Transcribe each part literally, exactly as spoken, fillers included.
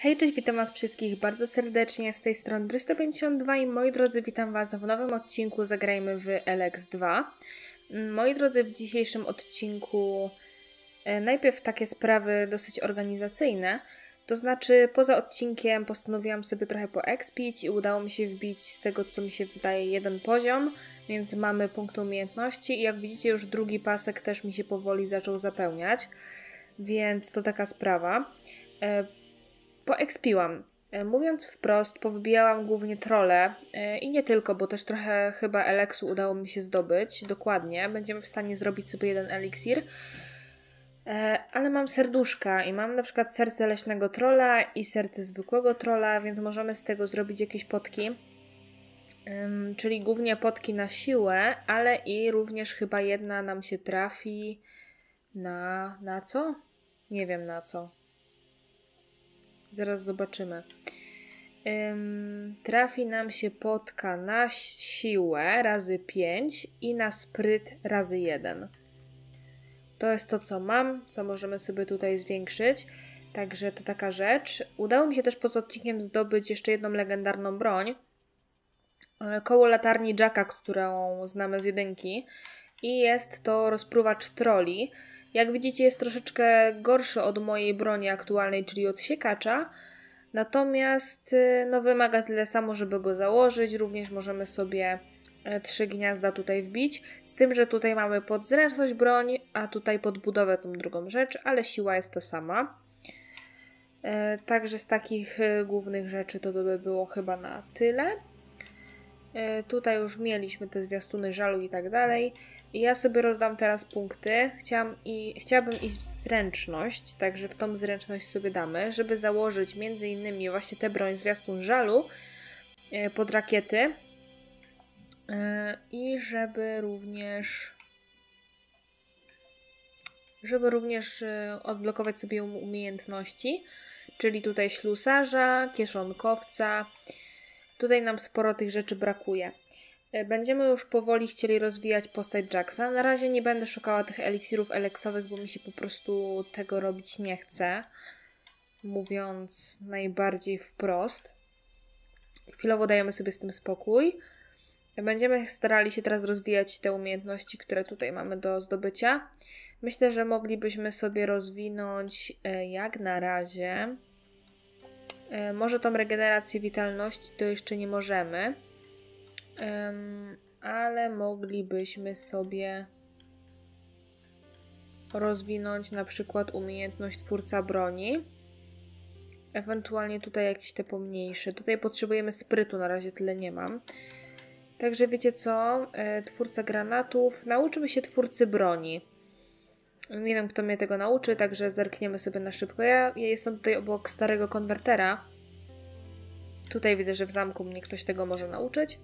Hej, cześć, witam was wszystkich bardzo serdecznie, z tej strony Torii sto pięćdziesiąt dwa i moi drodzy, witam was w nowym odcinku Zagrajmy w Elex dwa. Moi drodzy, w dzisiejszym odcinku najpierw takie sprawy dosyć organizacyjne, to znaczy poza odcinkiem postanowiłam sobie trochę poekspić i udało mi się wbić z tego, co mi się wydaje, jeden poziom, więc mamy punkt umiejętności i jak widzicie już drugi pasek też mi się powoli zaczął zapełniać, więc to taka sprawa. Poekspiłam. Mówiąc wprost, powbijałam głównie trolle i nie tylko, bo też trochę chyba eleksu udało mi się zdobyć. Dokładnie, będziemy w stanie zrobić sobie jeden eliksir. Ale mam serduszka i mam na przykład serce leśnego trolla i serce zwykłego trolla, więc możemy z tego zrobić jakieś potki. Czyli głównie potki na siłę, ale i również chyba jedna nam się trafi na... na co? Nie wiem na co. Zaraz zobaczymy. Ym, trafi nam się potka na siłę razy pięć i na spryt razy jeden. To jest to, co mam, co możemy sobie tutaj zwiększyć. Także to taka rzecz. Udało mi się też poza odcinkiem zdobyć jeszcze jedną legendarną broń. Koło latarni Jacka, którą znamy z jedynki. I jest to rozpruwacz troli. Jak widzicie, jest troszeczkę gorszy od mojej broni aktualnej, czyli od siekacza. Natomiast no, wymaga tyle samo, żeby go założyć. Również możemy sobie trzy gniazda tutaj wbić. Z tym, że tutaj mamy pod zręczność broń, a tutaj pod budowę tą drugą rzecz, ale siła jest ta sama. Także z takich głównych rzeczy to by było chyba na tyle. Tutaj już mieliśmy te zwiastuny żalu i tak dalej. Ja sobie rozdam teraz punkty. Chciałam i, chciałabym iść w zręczność, także w tą zręczność sobie damy, żeby założyć między innymi właśnie tę broń zwiastun żalu pod rakiety i żeby również żeby również odblokować sobie umiejętności, czyli tutaj ślusarza, kieszonkowca. Tutaj nam sporo tych rzeczy brakuje. Będziemy już powoli chcieli rozwijać postać Jaxa. Na razie nie będę szukała tych eliksirów eleksowych, bo mi się po prostu tego robić nie chce. Mówiąc najbardziej wprost. Chwilowo dajemy sobie z tym spokój. Będziemy starali się teraz rozwijać te umiejętności, które tutaj mamy do zdobycia. Myślę, że moglibyśmy sobie rozwinąć jak na razie... Może tą regenerację witalności to jeszcze nie możemy, ale moglibyśmy sobie rozwinąć na przykład umiejętność twórca broni, ewentualnie tutaj jakieś te pomniejsze. Tutaj potrzebujemy sprytu, na razie tyle nie mam. Także wiecie co, twórca granatów, nauczymy się twórcy broni. Nie wiem, kto mnie tego nauczy, także zerkniemy sobie na szybko. Ja, ja jestem tutaj obok starego konwertera. Tutaj widzę, że w zamku mnie ktoś tego może nauczyć.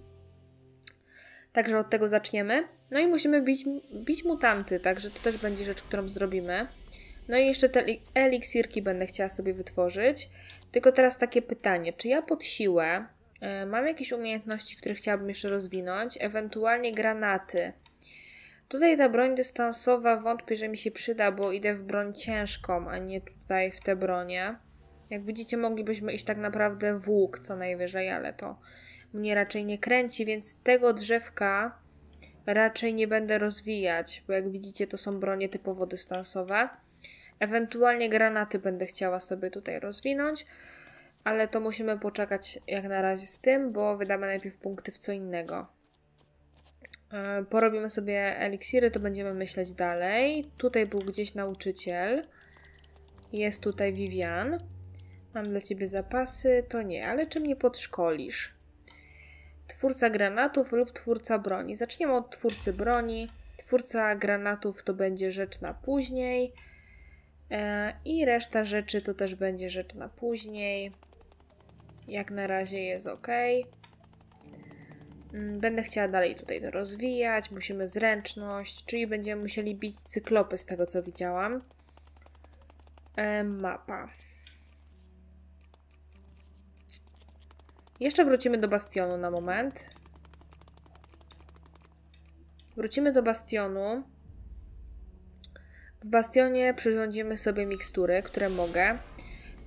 Także od tego zaczniemy. No i musimy bić, bić mutanty, także to też będzie rzecz, którą zrobimy. No i jeszcze te eliksirki będę chciała sobie wytworzyć. Tylko teraz takie pytanie, czy ja pod siłę y, mam jakieś umiejętności, które chciałabym jeszcze rozwinąć? Ewentualnie granaty. Tutaj ta broń dystansowa wątpię, że mi się przyda, bo idę w broń ciężką, a nie tutaj w tę bronię. Jak widzicie, moglibyśmy iść tak naprawdę w łuk co najwyżej, ale to mnie raczej nie kręci, więc tego drzewka raczej nie będę rozwijać, bo jak widzicie, to są bronie typowo dystansowe. Ewentualnie granaty będę chciała sobie tutaj rozwinąć, ale to musimy poczekać jak na razie z tym, bo wydamy najpierw punkty w co innego. Porobimy sobie eliksiry, to będziemy myśleć dalej. Tutaj był gdzieś nauczyciel. Jest tutaj Vivian. Mam dla ciebie zapasy. To nie, ale czy mnie podszkolisz? Twórca granatów lub twórca broni. Zaczniemy od twórcy broni. Twórca granatów to będzie rzecz na później. I reszta rzeczy to też będzie rzecz na później. Jak na razie jest ok. Będę chciała dalej tutaj to rozwijać, musimy zręczność, czyli będziemy musieli bić cyklopy z tego, co widziałam. E, mapa. Jeszcze wrócimy do bastionu na moment. Wrócimy do bastionu. W bastionie przyrządzimy sobie mikstury, które mogę.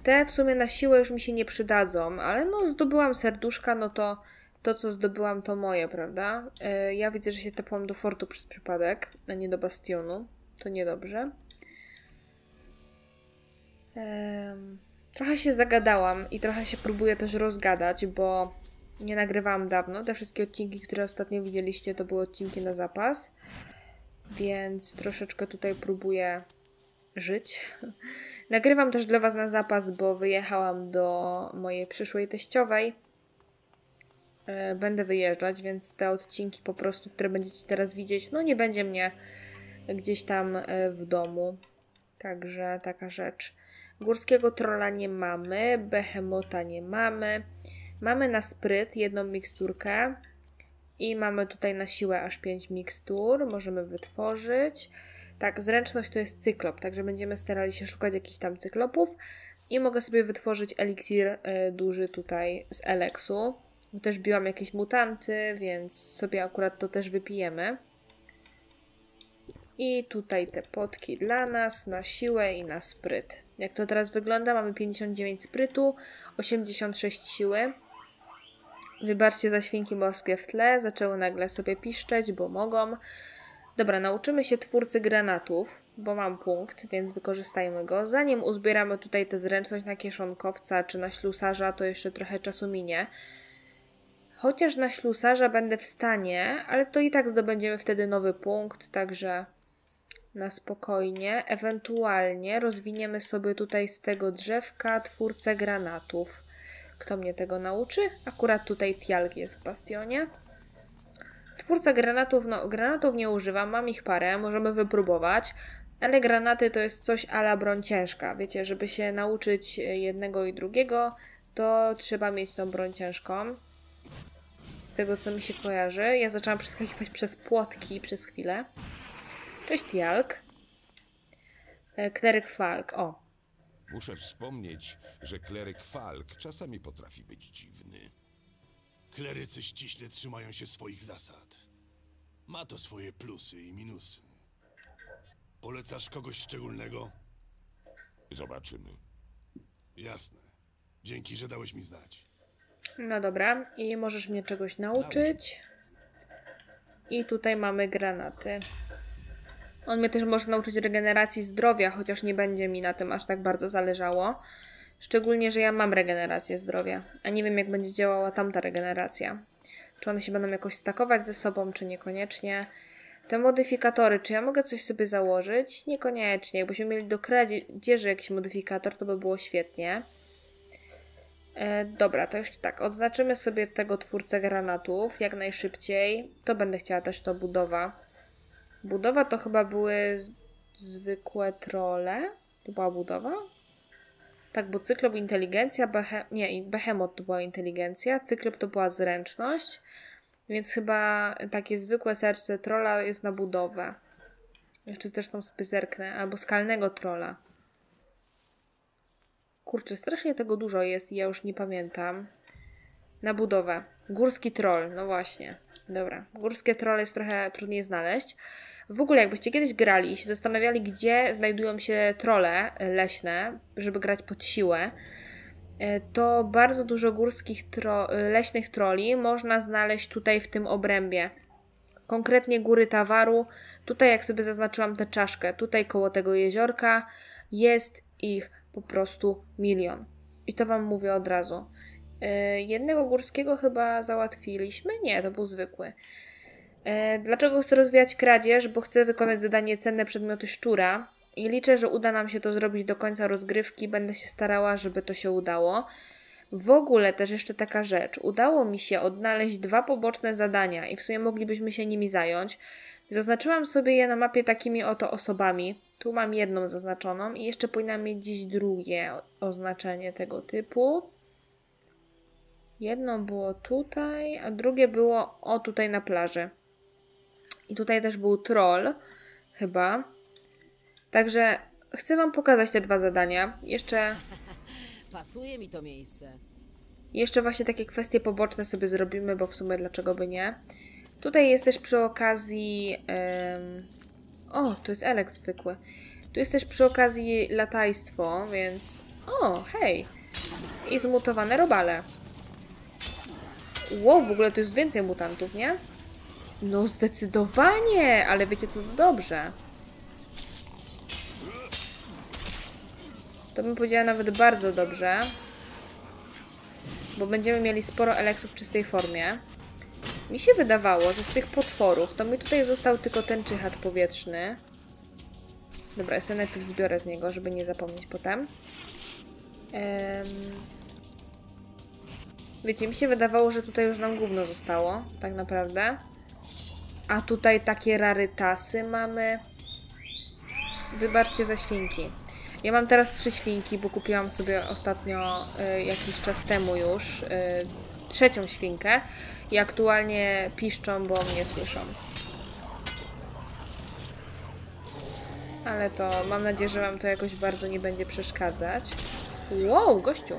Te w sumie na siłę już mi się nie przydadzą, ale no zdobyłam serduszka, no to to, co zdobyłam, to moje, prawda? Yy, ja widzę, że się tepłam do fortu przez przypadek, a nie do bastionu. To niedobrze. Yy, trochę się zagadałam i trochę się próbuję też rozgadać, bo nie nagrywałam dawno. Te wszystkie odcinki, które ostatnio widzieliście, to były odcinki na zapas. Więc troszeczkę tutaj próbuję żyć. Nagrywam też dla Was na zapas, bo wyjechałam do mojej przyszłej teściowej. Będę wyjeżdżać, więc te odcinki po prostu, które będziecie teraz widzieć, no nie będzie mnie gdzieś tam w domu. Także taka rzecz. Górskiego trolla nie mamy, behemota nie mamy. Mamy na spryt jedną miksturkę i mamy tutaj na siłę aż pięć mikstur. Możemy wytworzyć. Tak, zręczność to jest cyklop, także będziemy starali się szukać jakichś tam cyklopów. I mogę sobie wytworzyć eliksir y, duży tutaj z Eleksu. Też biłam jakieś mutanty, więc sobie akurat to też wypijemy. I tutaj te potki dla nas na siłę i na spryt. Jak to teraz wygląda? Mamy pięćdziesiąt dziewięć sprytu, osiemdziesiąt sześć siły. Wybaczcie za świnki morskie w tle, zaczęły nagle sobie piszczeć, bo mogą. Dobra, nauczymy się twórcy granatów, bo mam punkt, więc wykorzystajmy go. Zanim uzbieramy tutaj tę zręczność na kieszonkowca czy na ślusarza, to jeszcze trochę czasu minie. Chociaż na ślusarza będę w stanie, ale to i tak zdobędziemy wtedy nowy punkt, także na spokojnie. Ewentualnie rozwiniemy sobie tutaj z tego drzewka twórcę granatów. Kto mnie tego nauczy? Akurat tutaj Tiark jest w bastionie. Twórca granatów, no granatów nie używam, mam ich parę, możemy wypróbować, ale granaty to jest coś a la broń ciężka. Wiecie, żeby się nauczyć jednego i drugiego, to trzeba mieć tą broń ciężką. Z tego, co mi się kojarzy. Ja zaczęłam przeskakiwać przez płotki przez chwilę. Cześć, Tiark. Kleryk Falk, o. Muszę wspomnieć, że kleryk Falk czasami potrafi być dziwny. Klerycy ściśle trzymają się swoich zasad. Ma to swoje plusy i minusy. Polecasz kogoś szczególnego? Zobaczymy. Jasne. Dzięki, że dałeś mi znać. No dobra, i możesz mnie czegoś nauczyć. I tutaj mamy granaty. On mnie też może nauczyć regeneracji zdrowia, chociaż nie będzie mi na tym aż tak bardzo zależało. Szczególnie, że ja mam regenerację zdrowia, a nie wiem, jak będzie działała tamta regeneracja. Czy one się będą jakoś stakować ze sobą, czy niekoniecznie. Te modyfikatory, czy ja mogę coś sobie założyć? Niekoniecznie. Jakbyśmy mieli do kradzieży jakiś modyfikator, to by było świetnie. Dobra, to jeszcze tak, odznaczymy sobie tego twórcę granatów jak najszybciej. To będę chciała też to budowa. Budowa to chyba były zwykłe trolle. To była budowa? Tak, bo cyklop inteligencja, behe... nie, behemot to była inteligencja, cyklop to była zręczność, więc chyba takie zwykłe serce trolla jest na budowę. Jeszcze zresztą sobie zerknę, albo skalnego trolla. Kurczę, strasznie tego dużo jest i ja już nie pamiętam. Na budowę. Górski troll, no właśnie. Dobra, górskie trolle jest trochę trudniej znaleźć. W ogóle jakbyście kiedyś grali i się zastanawiali, gdzie znajdują się trolle leśne, żeby grać pod siłę, to bardzo dużo górskich tro leśnych trolli można znaleźć tutaj w tym obrębie. Konkretnie góry Tawaru. Tutaj jak sobie zaznaczyłam tę czaszkę, tutaj koło tego jeziorka jest ich po prostu milion. I to Wam mówię od razu. Yy, jednego górskiego chyba załatwiliśmy? Nie, to był zwykły. Yy, dlaczego chcę rozwijać kradzież? Bo chcę wykonać zadanie cenne przedmioty szczura i liczę, że uda nam się to zrobić do końca rozgrywki. Będę się starała, żeby to się udało. W ogóle też jeszcze taka rzecz. Udało mi się odnaleźć dwa poboczne zadania i w sumie moglibyśmy się nimi zająć. Zaznaczyłam sobie je na mapie takimi oto osobami. Tu mam jedną zaznaczoną i jeszcze powinnam mieć dziś drugie oznaczenie tego typu. Jedno było tutaj, a drugie było o tutaj na plaży. I tutaj też był troll, chyba. Także chcę Wam pokazać te dwa zadania. Jeszcze... Pasuje mi to miejsce. Jeszcze właśnie takie kwestie poboczne sobie zrobimy, bo w sumie dlaczego by nie. Tutaj jest też przy okazji... Ym... O, to jest Elex zwykły. Tu jest też przy okazji latajstwo, więc O, hej. I zmutowane robale. Ło, w ogóle tu jest więcej mutantów, nie? No zdecydowanie, ale wiecie co, to dobrze. To bym powiedziała nawet bardzo dobrze. Bo będziemy mieli sporo eleksów w czystej formie. Mi się wydawało, że z tych potworów to mi tutaj został tylko ten czyhacz powietrzny. Dobra, ja sobie najpierw zbiorę z niego, żeby nie zapomnieć potem. Um... Wiecie, mi się wydawało, że tutaj już nam gówno zostało, tak naprawdę. A tutaj takie rarytasy mamy. Wybaczcie za świnki. Ja mam teraz trzy świnki, bo kupiłam sobie ostatnio, y, jakiś czas temu już, y, trzecią świnkę. I aktualnie piszczą, bo mnie słyszą. Ale to mam nadzieję, że wam to jakoś bardzo nie będzie przeszkadzać. Wow, gościu!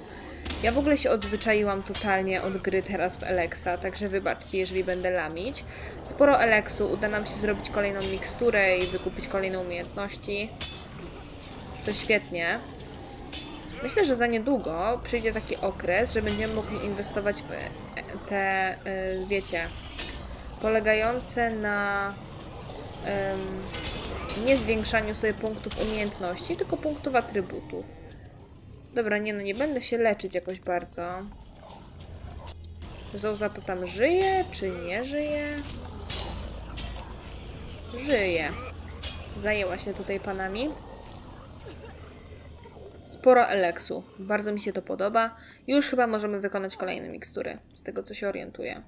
Ja w ogóle się odzwyczaiłam totalnie od gry teraz w Elexa, także wybaczcie, jeżeli będę lamić. Sporo Eleksu, uda nam się zrobić kolejną miksturę i wykupić kolejne umiejętności. To świetnie. Myślę, że za niedługo przyjdzie taki okres, że będziemy mogli inwestować w te, wiecie, polegające na um, nie zwiększaniu sobie punktów umiejętności, tylko punktów atrybutów. Dobra, nie no, nie będę się leczyć jakoś bardzo. Zołza to tam żyje, czy nie żyje? Żyje. Zajęła się tutaj panami. Sporo eleksu. Bardzo mi się to podoba. Już chyba możemy wykonać kolejne mikstury, z tego co się orientuję.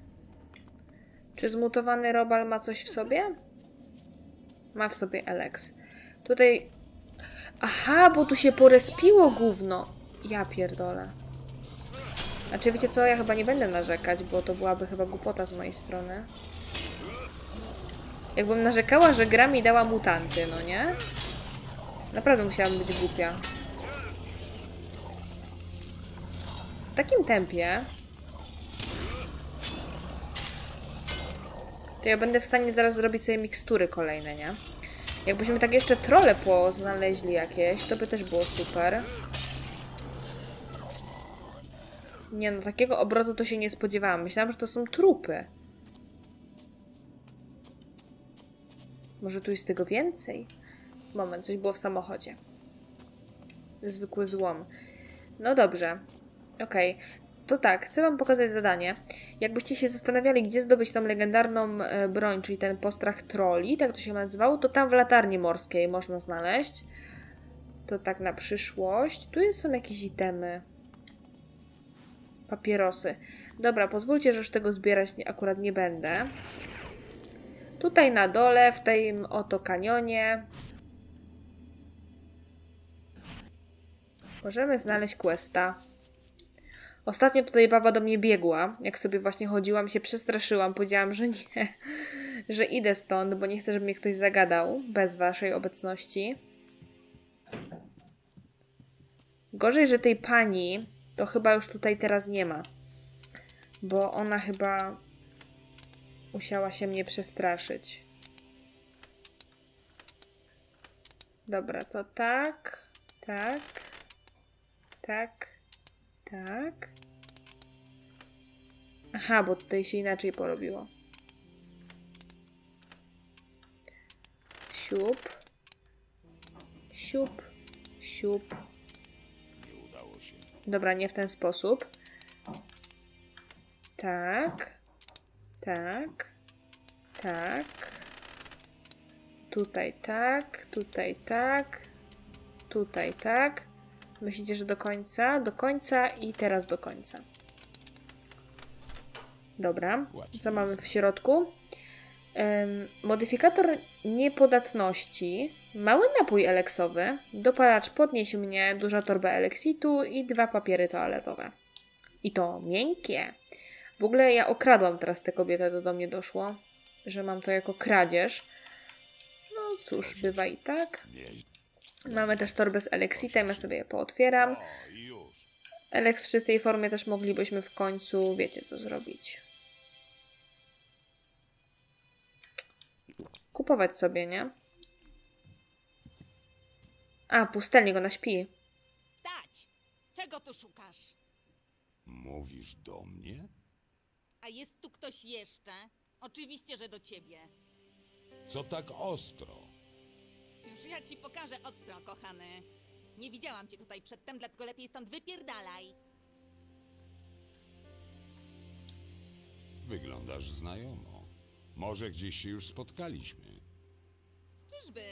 Czy zmutowany robal ma coś w sobie? Ma w sobie eleks. Tutaj... Aha, bo tu się porespiło gówno. Ja pierdolę. Znaczy, wiecie co? Ja chyba nie będę narzekać, bo to byłaby chyba głupota z mojej strony. Jakbym narzekała, że gra mi dała mutanty, no nie? Naprawdę musiałabym być głupia. W takim tempie to ja będę w stanie zaraz zrobić sobie mikstury kolejne, nie? Jakbyśmy tak jeszcze trolle poznaleźli jakieś, to by też było super. Nie no, takiego obrotu to się nie spodziewałam. Myślałam, że to są trupy. Może tu jest tego więcej? Moment, coś było w samochodzie. Zwykły złom. No dobrze. Okej, okay. To tak, chcę wam pokazać zadanie. Jakbyście się zastanawiali, gdzie zdobyć tą legendarną broń, czyli ten postrach troli, tak to się nazywało, to tam w latarni morskiej można znaleźć. To tak na przyszłość. Tu są jakieś itemy. Papierosy. Dobra, pozwólcie, że już tego zbierać akurat nie będę. Tutaj na dole, w tym oto kanionie, możemy znaleźć questa. Ostatnio tutaj baba do mnie biegła, jak sobie właśnie chodziłam, się przestraszyłam, powiedziałam, że nie, że idę stąd, bo nie chcę, żeby mnie ktoś zagadał bez waszej obecności. Gorzej, że tej pani to chyba już tutaj teraz nie ma, bo ona chyba musiała się mnie przestraszyć. Dobra, to tak, tak, tak. Tak. Aha, bo tutaj się inaczej porobiło. Siup. Siup. Siup. Nie udało się. Dobra, nie w ten sposób. Tak. Tak. Tak. Tutaj tak. Tutaj tak. Tutaj tak. Myślicie, że do końca, do końca i teraz do końca. Dobra, co mamy w środku? Um, modyfikator niepodatności, mały napój eleksowy, dopalacz podnieś mnie, duża torba eleksitu i dwa papiery toaletowe. I to miękkie. W ogóle ja okradłam teraz tę kobietę, to do mnie doszło, że mam to jako kradzież. No cóż, bywa i tak. Mamy też torbę z eleksitem, ja sobie je pootwieram. Elex w czystej formie też moglibyśmy w końcu, wiecie co zrobić. Kupować sobie, nie? A, pustelnik, ona śpi. Czego tu szukasz? Mówisz do mnie? A jest tu ktoś jeszcze? Oczywiście, że do ciebie. Co tak ostro? Już ja ci pokażę ostro, kochany. Nie widziałam cię tutaj przedtem, dlatego lepiej stąd wypierdalaj. Wyglądasz znajomo. Może gdzieś się już spotkaliśmy. Czyżby?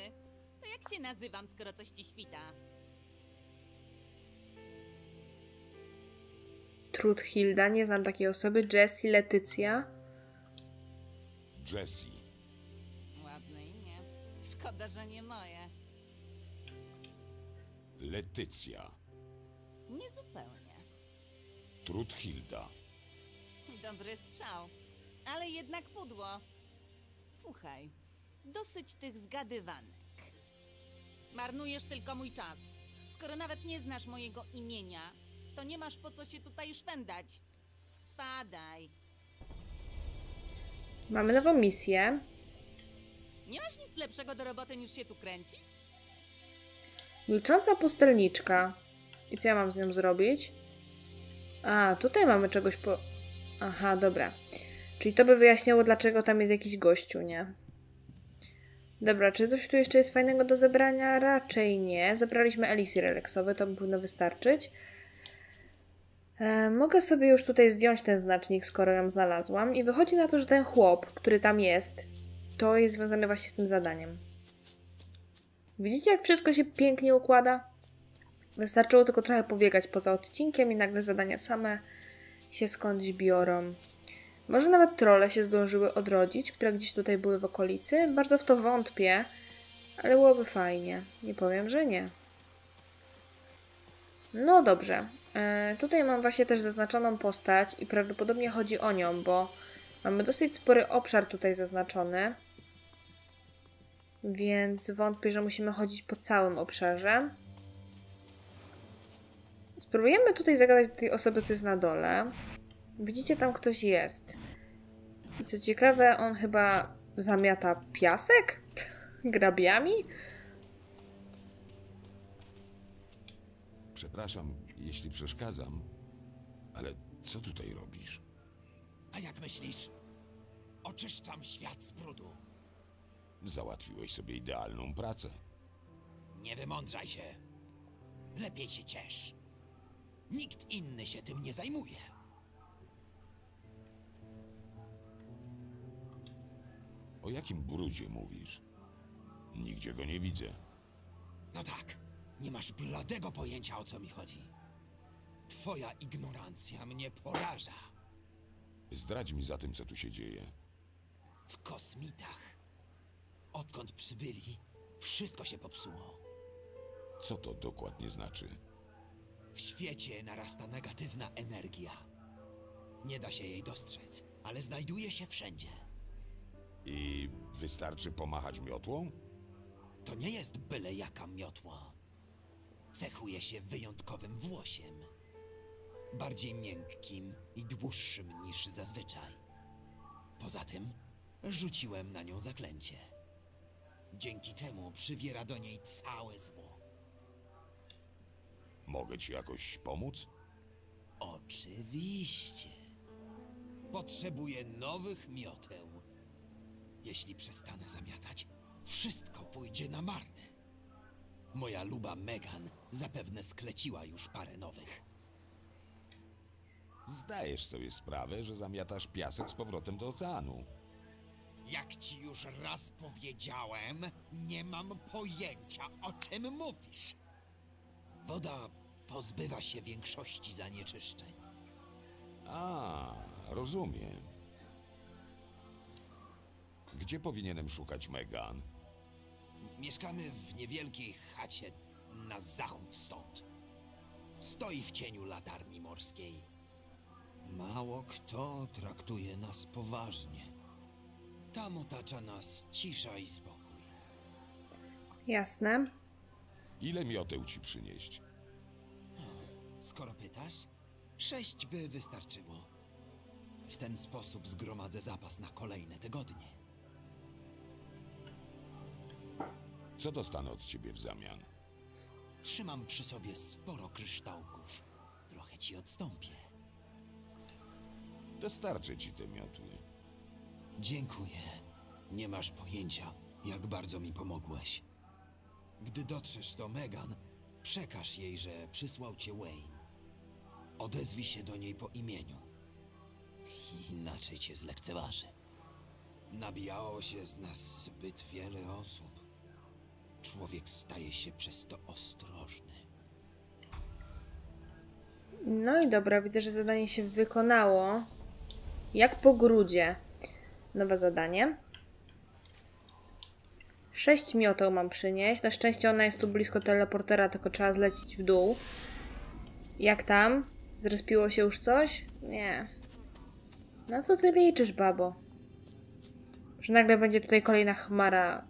To jak się nazywam, skoro coś ci świta? Trudhilda, nie znam takiej osoby. Jessie, Letycja. Jessie. Ładne imię. Szkoda, że nie moje. Letycja. Niezupełnie. Trudhilda. Dobry strzał, ale jednak pudło. Słuchaj, dosyć tych zgadywanek. Marnujesz tylko mój czas. Skoro nawet nie znasz mojego imienia, to nie masz po co się tutaj szwendać. Spadaj. Mamy nową misję. Nie masz nic lepszego do roboty niż się tu kręcić? Milcząca pustelniczka. I co ja mam z nią zrobić? A, tutaj mamy czegoś po... Aha, dobra. Czyli to by wyjaśniało, dlaczego tam jest jakiś gościu, nie? Dobra, czy coś tu jeszcze jest fajnego do zebrania? Raczej nie. Zebraliśmy eliksir relaksowy, to mi powinno wystarczyć. E, mogę sobie już tutaj zdjąć ten znacznik, skoro ją znalazłam. I wychodzi na to, że ten chłop, który tam jest, to jest związany właśnie z tym zadaniem. Widzicie, jak wszystko się pięknie układa? Wystarczyło tylko trochę pobiegać poza odcinkiem i nagle zadania same się skądś biorą. Może nawet trolle się zdążyły odrodzić, które gdzieś tutaj były w okolicy. Bardzo w to wątpię, ale byłoby fajnie. Nie powiem, że nie. No dobrze. E, tutaj mam właśnie też zaznaczoną postać i prawdopodobnie chodzi o nią, bo mamy dosyć spory obszar tutaj zaznaczony. Więc wątpię, że musimy chodzić po całym obszarze. Spróbujemy tutaj zagadać do tej osoby, co jest na dole. Widzicie, tam ktoś jest. I co ciekawe, on chyba zamiata piasek? Grabiami? Przepraszam, jeśli przeszkadzam, ale co tutaj robisz? A jak myślisz? Oczyszczam świat z brudu. Załatwiłeś sobie idealną pracę. Nie wymądrzaj się. Lepiej się ciesz. Nikt inny się tym nie zajmuje. O jakim brudzie mówisz? Nigdzie go nie widzę. No tak. Nie masz bladego pojęcia, o co mi chodzi. Twoja ignorancja mnie poraża. Zdradź mi zatem, co tu się dzieje. W kosmitach. Odkąd przybyli, wszystko się popsuło. Co to dokładnie znaczy? W świecie narasta negatywna energia. Nie da się jej dostrzec, ale znajduje się wszędzie. I wystarczy pomachać miotłą? To nie jest byle jaka miotła. Cechuje się wyjątkowym włosiem. Bardziej miękkim i dłuższym niż zazwyczaj. Poza tym rzuciłem na nią zaklęcie. Dzięki temu przywiera do niej całe zło. Mogę ci jakoś pomóc? Oczywiście. Potrzebuję nowych mioteł. Jeśli przestanę zamiatać, wszystko pójdzie na marne. Moja luba Megan zapewne skleciła już parę nowych. Zdajesz sobie sprawę, że zamiatasz piasek z powrotem do oceanu. Jak ci już raz powiedziałem, nie mam pojęcia, o czym mówisz. Woda pozbywa się większości zanieczyszczeń. A, rozumiem. Gdzie powinienem szukać Megan? Mieszkamy w niewielkiej chacie na zachód stąd. Stoi w cieniu latarni morskiej. Mało kto traktuje nas poważnie. Tam otacza nas cisza i spokój. Jasne. Ile mioteł ci przynieść? Skoro pytasz, sześć by wystarczyło. W ten sposób zgromadzę zapas na kolejne tygodnie. Co dostanę od ciebie w zamian? Trzymam przy sobie sporo kryształków. ci odstąpię. Dostarczę ci te miotły. Dziękuję. Nie masz pojęcia, jak bardzo mi pomogłeś. Gdy dotrzesz do Megan, przekaż jej, że przysłał cię Wayne. Odezwij się do niej po imieniu. Inaczej cię zlekceważy. Nabijało się z nas zbyt wiele osób. Człowiek staje się przez to ostrożny. No i dobra, widzę, że zadanie się wykonało. Jak po grudzie. Nowe zadanie. Sześć mioteł mam przynieść. Na szczęście ona jest tu blisko teleportera, tylko trzeba zlecić w dół. Jak tam? Zrespiło się już coś? Nie. Na co ty liczysz, babo? Że nagle będzie tutaj kolejna chmara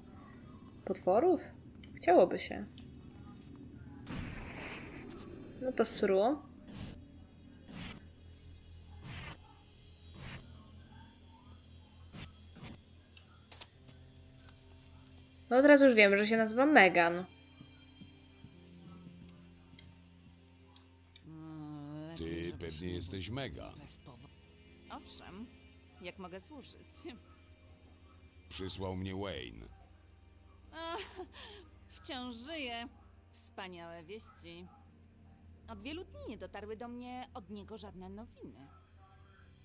potworów? Chciałoby się. No to sru. No teraz już wiem, że się nazywa Megan. Ty pewnie jesteś Megan. Owszem, jak mogę służyć? Przysłał mnie Wayne. O, wciąż żyję. Wspaniałe wieści. Od wielu dni nie dotarły do mnie od niego żadne nowiny.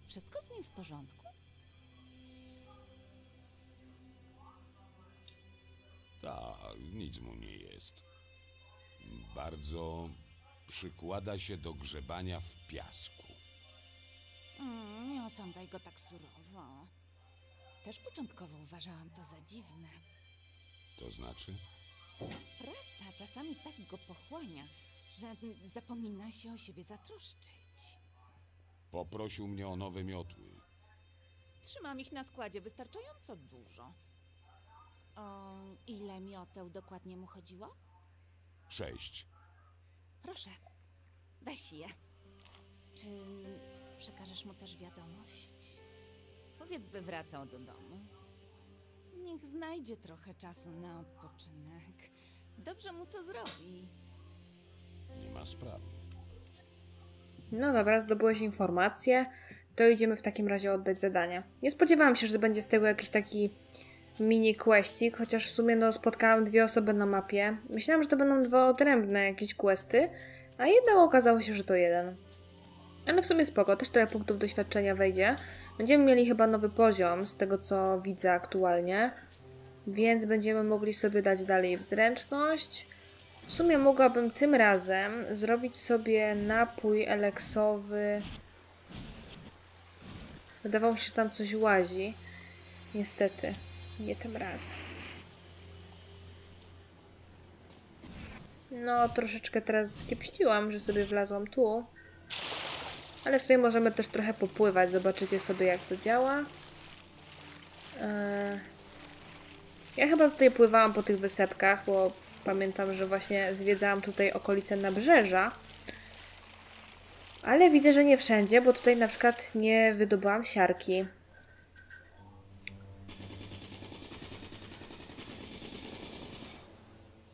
Wszystko z nim w porządku? Tak, nic mu nie jest. Bardzo przykłada się do grzebania w piasku. Mm, nie osądzaj go tak surowo. Też początkowo uważałam to za dziwne. To znaczy? Praca czasami tak go pochłania, że zapomina się o siebie zatroszczyć. Poprosił mnie o nowe miotły. Trzymam ich na składzie wystarczająco dużo. O ile mioteł dokładnie mu chodziło? Sześć. Proszę, weź je. Czy przekażesz mu też wiadomość? Powiedz, by wracał do domu. Niech znajdzie trochę czasu na odpoczynek. Dobrze mu to zrobi. Nie ma sprawy. No dobra, zdobyłeś informację. To idziemy w takim razie oddać zadania. Nie spodziewałam się, że będzie z tego jakiś taki mini questik, chociaż w sumie no, spotkałam dwie osoby na mapie. Myślałam, że to będą dwa odrębne jakieś questy, a jednak okazało się, że to jeden. Ale w sumie spoko, też trochę punktów doświadczenia wejdzie. Będziemy mieli chyba nowy poziom z tego, co widzę aktualnie. Więc będziemy mogli sobie dać dalej w zręczność. W sumie mogłabym tym razem zrobić sobie napój eleksowy. Wydawało mi się, że tam coś łazi. Niestety, nie tym razem. No, troszeczkę teraz skiepściłam, że sobie wlazłam tu. Ale w sumie możemy też trochę popływać. Zobaczycie sobie, jak to działa. Eee... Ja chyba tutaj pływałam po tych wysepkach, bo pamiętam, że właśnie zwiedzałam tutaj okolice nabrzeża. Ale widzę, że nie wszędzie, bo tutaj na przykład nie wydobyłam siarki.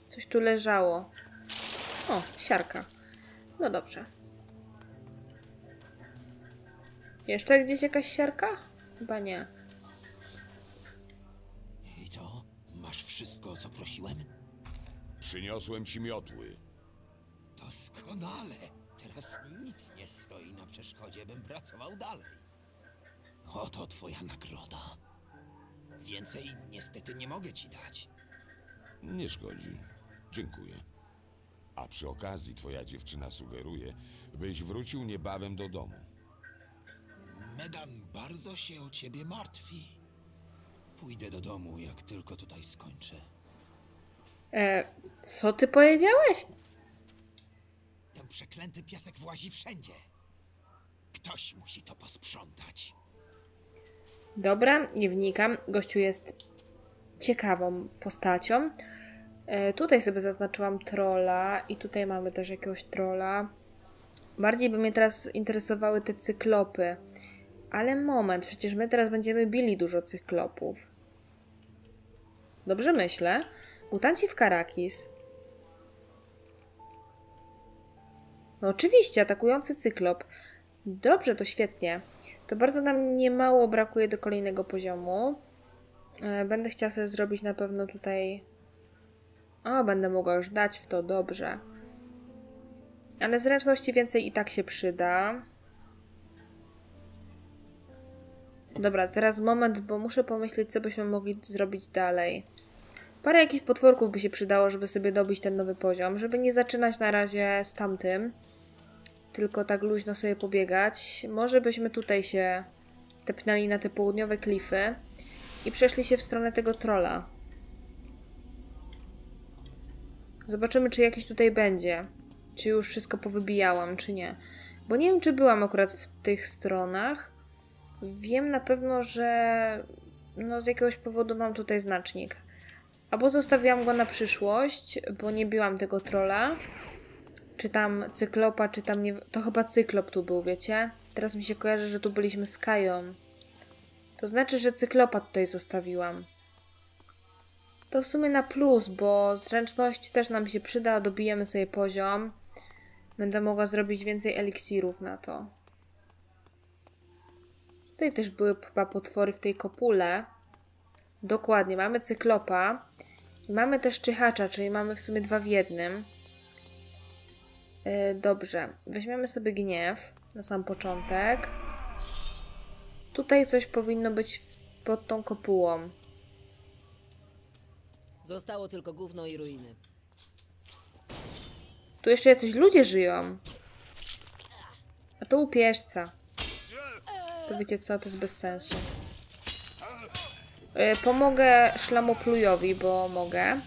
Coś tu leżało. O, siarka. No dobrze. Jeszcze gdzieś jakaś siarka? Chyba nie. I co? Masz wszystko, o co prosiłem? Przyniosłem ci miotły. Doskonale. Teraz nic nie stoi na przeszkodzie, bym pracował dalej. Oto twoja nagroda. Więcej niestety nie mogę ci dać. Nie szkodzi. Dziękuję. A przy okazji twoja dziewczyna sugeruje, byś wrócił niebawem do domu. Megan bardzo się o ciebie martwi. Pójdę do domu, jak tylko tutaj skończę. E, co ty powiedziałeś? Ten przeklęty piasek włazi wszędzie. Ktoś musi to posprzątać. Dobra, nie wnikam. Gościu jest ciekawą postacią. E, tutaj sobie zaznaczyłam trolla i tutaj mamy też jakiegoś trolla. Bardziej by mnie teraz interesowały te cyklopy. Ale moment, przecież my teraz będziemy bili dużo cyklopów. Dobrze myślę. Mutanci w Karakis. No oczywiście, atakujący cyklop. Dobrze, to świetnie. To bardzo nam niemało brakuje do kolejnego poziomu. Będę chciała sobie zrobić na pewno tutaj... O, będę mogła już dać w to, dobrze. Ale zręczności więcej i tak się przyda. Dobra, teraz moment, bo muszę pomyśleć, co byśmy mogli zrobić dalej. Parę jakichś potworków by się przydało, żeby sobie dobić ten nowy poziom, żeby nie zaczynać na razie z tamtym. Tylko tak luźno sobie pobiegać. Może byśmy tutaj się tepnęli na te południowe klify i przeszli się w stronę tego trola. Zobaczymy, czy jakiś tutaj będzie. Czy już wszystko powybijałam, czy nie. Bo nie wiem, czy byłam akurat w tych stronach. Wiem na pewno, że no z jakiegoś powodu mam tutaj znacznik. Albo zostawiłam go na przyszłość, bo nie biłam tego trola. Czy tam cyklopa, czy tam nie... To chyba cyklop tu był, wiecie? Teraz mi się kojarzy, że tu byliśmy z Kają. To znaczy, że cyklopa tutaj zostawiłam. To w sumie na plus, bo zręczność też nam się przyda. Dobijemy sobie poziom. Będę mogła zrobić więcej eliksirów na to. Tutaj też były chyba potwory w tej kopule. Dokładnie, mamy cyklopa. I mamy też czyhacza, czyli mamy w sumie dwa w jednym. Yy, dobrze, weźmiemy sobie gniew na sam początek. Tutaj coś powinno być w, pod tą kopułą. Zostało tylko gówno i ruiny. Tu jeszcze jacyś ludzie żyją. A to łupieżca. To wiecie co, to jest bez sensu. Yy, pomogę szlamoplujowi, bo mogę.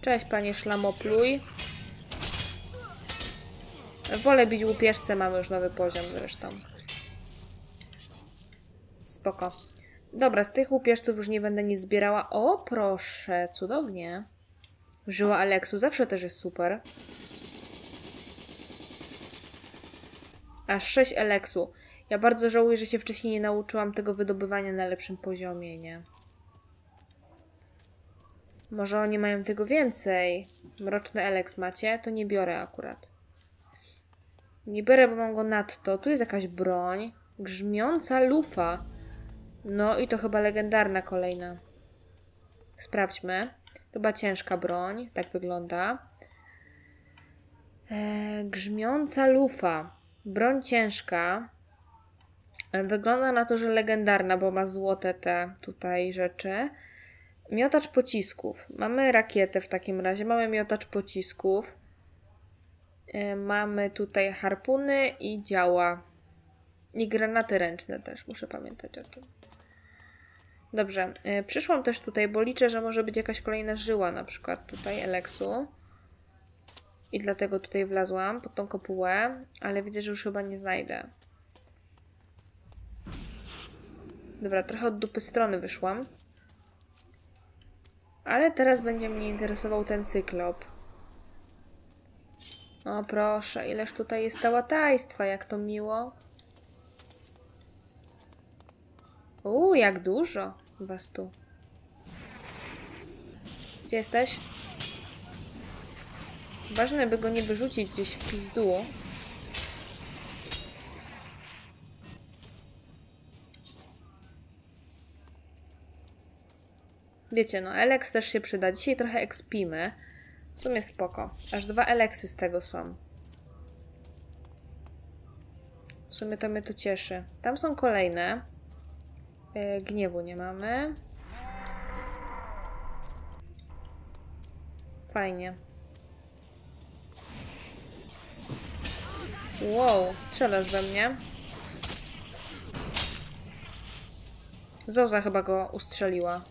Cześć, panie szlamopluj. Wolę bić łupieżce, mamy już nowy poziom zresztą. Spoko. Dobra, z tych łupieżców już nie będę nic zbierała. O, proszę, cudownie. Żyła Eleksu zawsze też jest super. Aż sześć Eleksu. Ja bardzo żałuję, że się wcześniej nie nauczyłam tego wydobywania na lepszym poziomie, nie? Może oni mają tego więcej. Mroczny Elex macie? To nie biorę akurat. Nie biorę, bo mam go nadto. Tu jest jakaś broń. Grzmiąca lufa. No i to chyba legendarna kolejna. Sprawdźmy. To chyba ciężka broń. Tak wygląda. Eee, grzmiąca lufa. Broń ciężka. Wygląda na to, że legendarna, bo ma złote te tutaj rzeczy. Miotacz pocisków. Mamy rakietę w takim razie. Mamy miotacz pocisków. Yy, mamy tutaj harpuny i działa. I granaty ręczne też. Muszę pamiętać o tym. Dobrze. Yy, przyszłam też tutaj, bo liczę, że może być jakaś kolejna żyła. Na przykład tutaj Eleksu. I dlatego tutaj wlazłam pod tą kopułę. Ale widzę, że już chyba nie znajdę. Dobra, trochę od dupy strony wyszłam. Ale teraz będzie mnie interesował ten cyklop. O proszę, ileż tutaj jest tałatajstwa, jak to miło. Uuu, jak dużo was tu. Gdzie jesteś? Ważne, by go nie wyrzucić gdzieś w pizdu. Wiecie, no Elex też się przyda. Dzisiaj trochę ekspimy. W sumie spoko. Aż dwa Elexy z tego są. W sumie to mnie to cieszy. Tam są kolejne. Yy, gniewu nie mamy. Fajnie. Wow, strzelasz we mnie. Zołza chyba go ustrzeliła.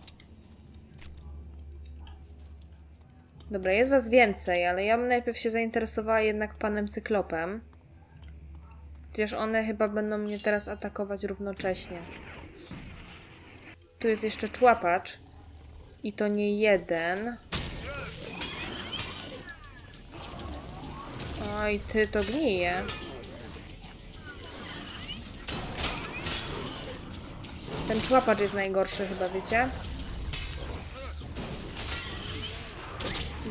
Dobra, jest was więcej, ale ja bym najpierw się zainteresowała jednak panem cyklopem. Chociaż one chyba będą mnie teraz atakować równocześnie. Tu jest jeszcze człapacz. I to nie jeden. Oj, ty to gnije. Ten człapacz jest najgorszy chyba, wiecie?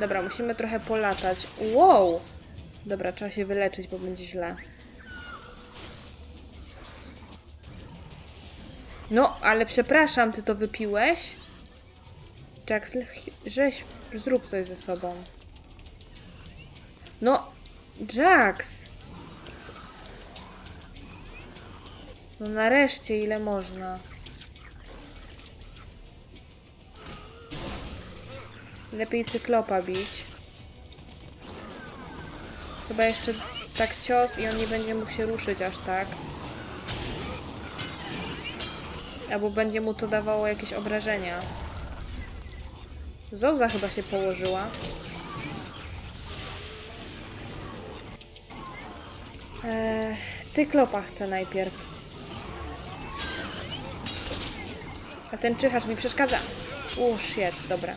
Dobra, musimy trochę polatać. Wow! Dobra, trzeba się wyleczyć, bo będzie źle. No, ale przepraszam, ty to wypiłeś? Jax, żeś, zrób coś ze sobą. No, Jax! No nareszcie, ile można. Lepiej cyklopa bić. Chyba jeszcze tak cios i on nie będzie mógł się ruszyć aż tak. Albo będzie mu to dawało jakieś obrażenia. Zołza chyba się położyła. Eee, cyklopa chcę najpierw. A ten czyhacz mi przeszkadza. Uuu, shit, dobra.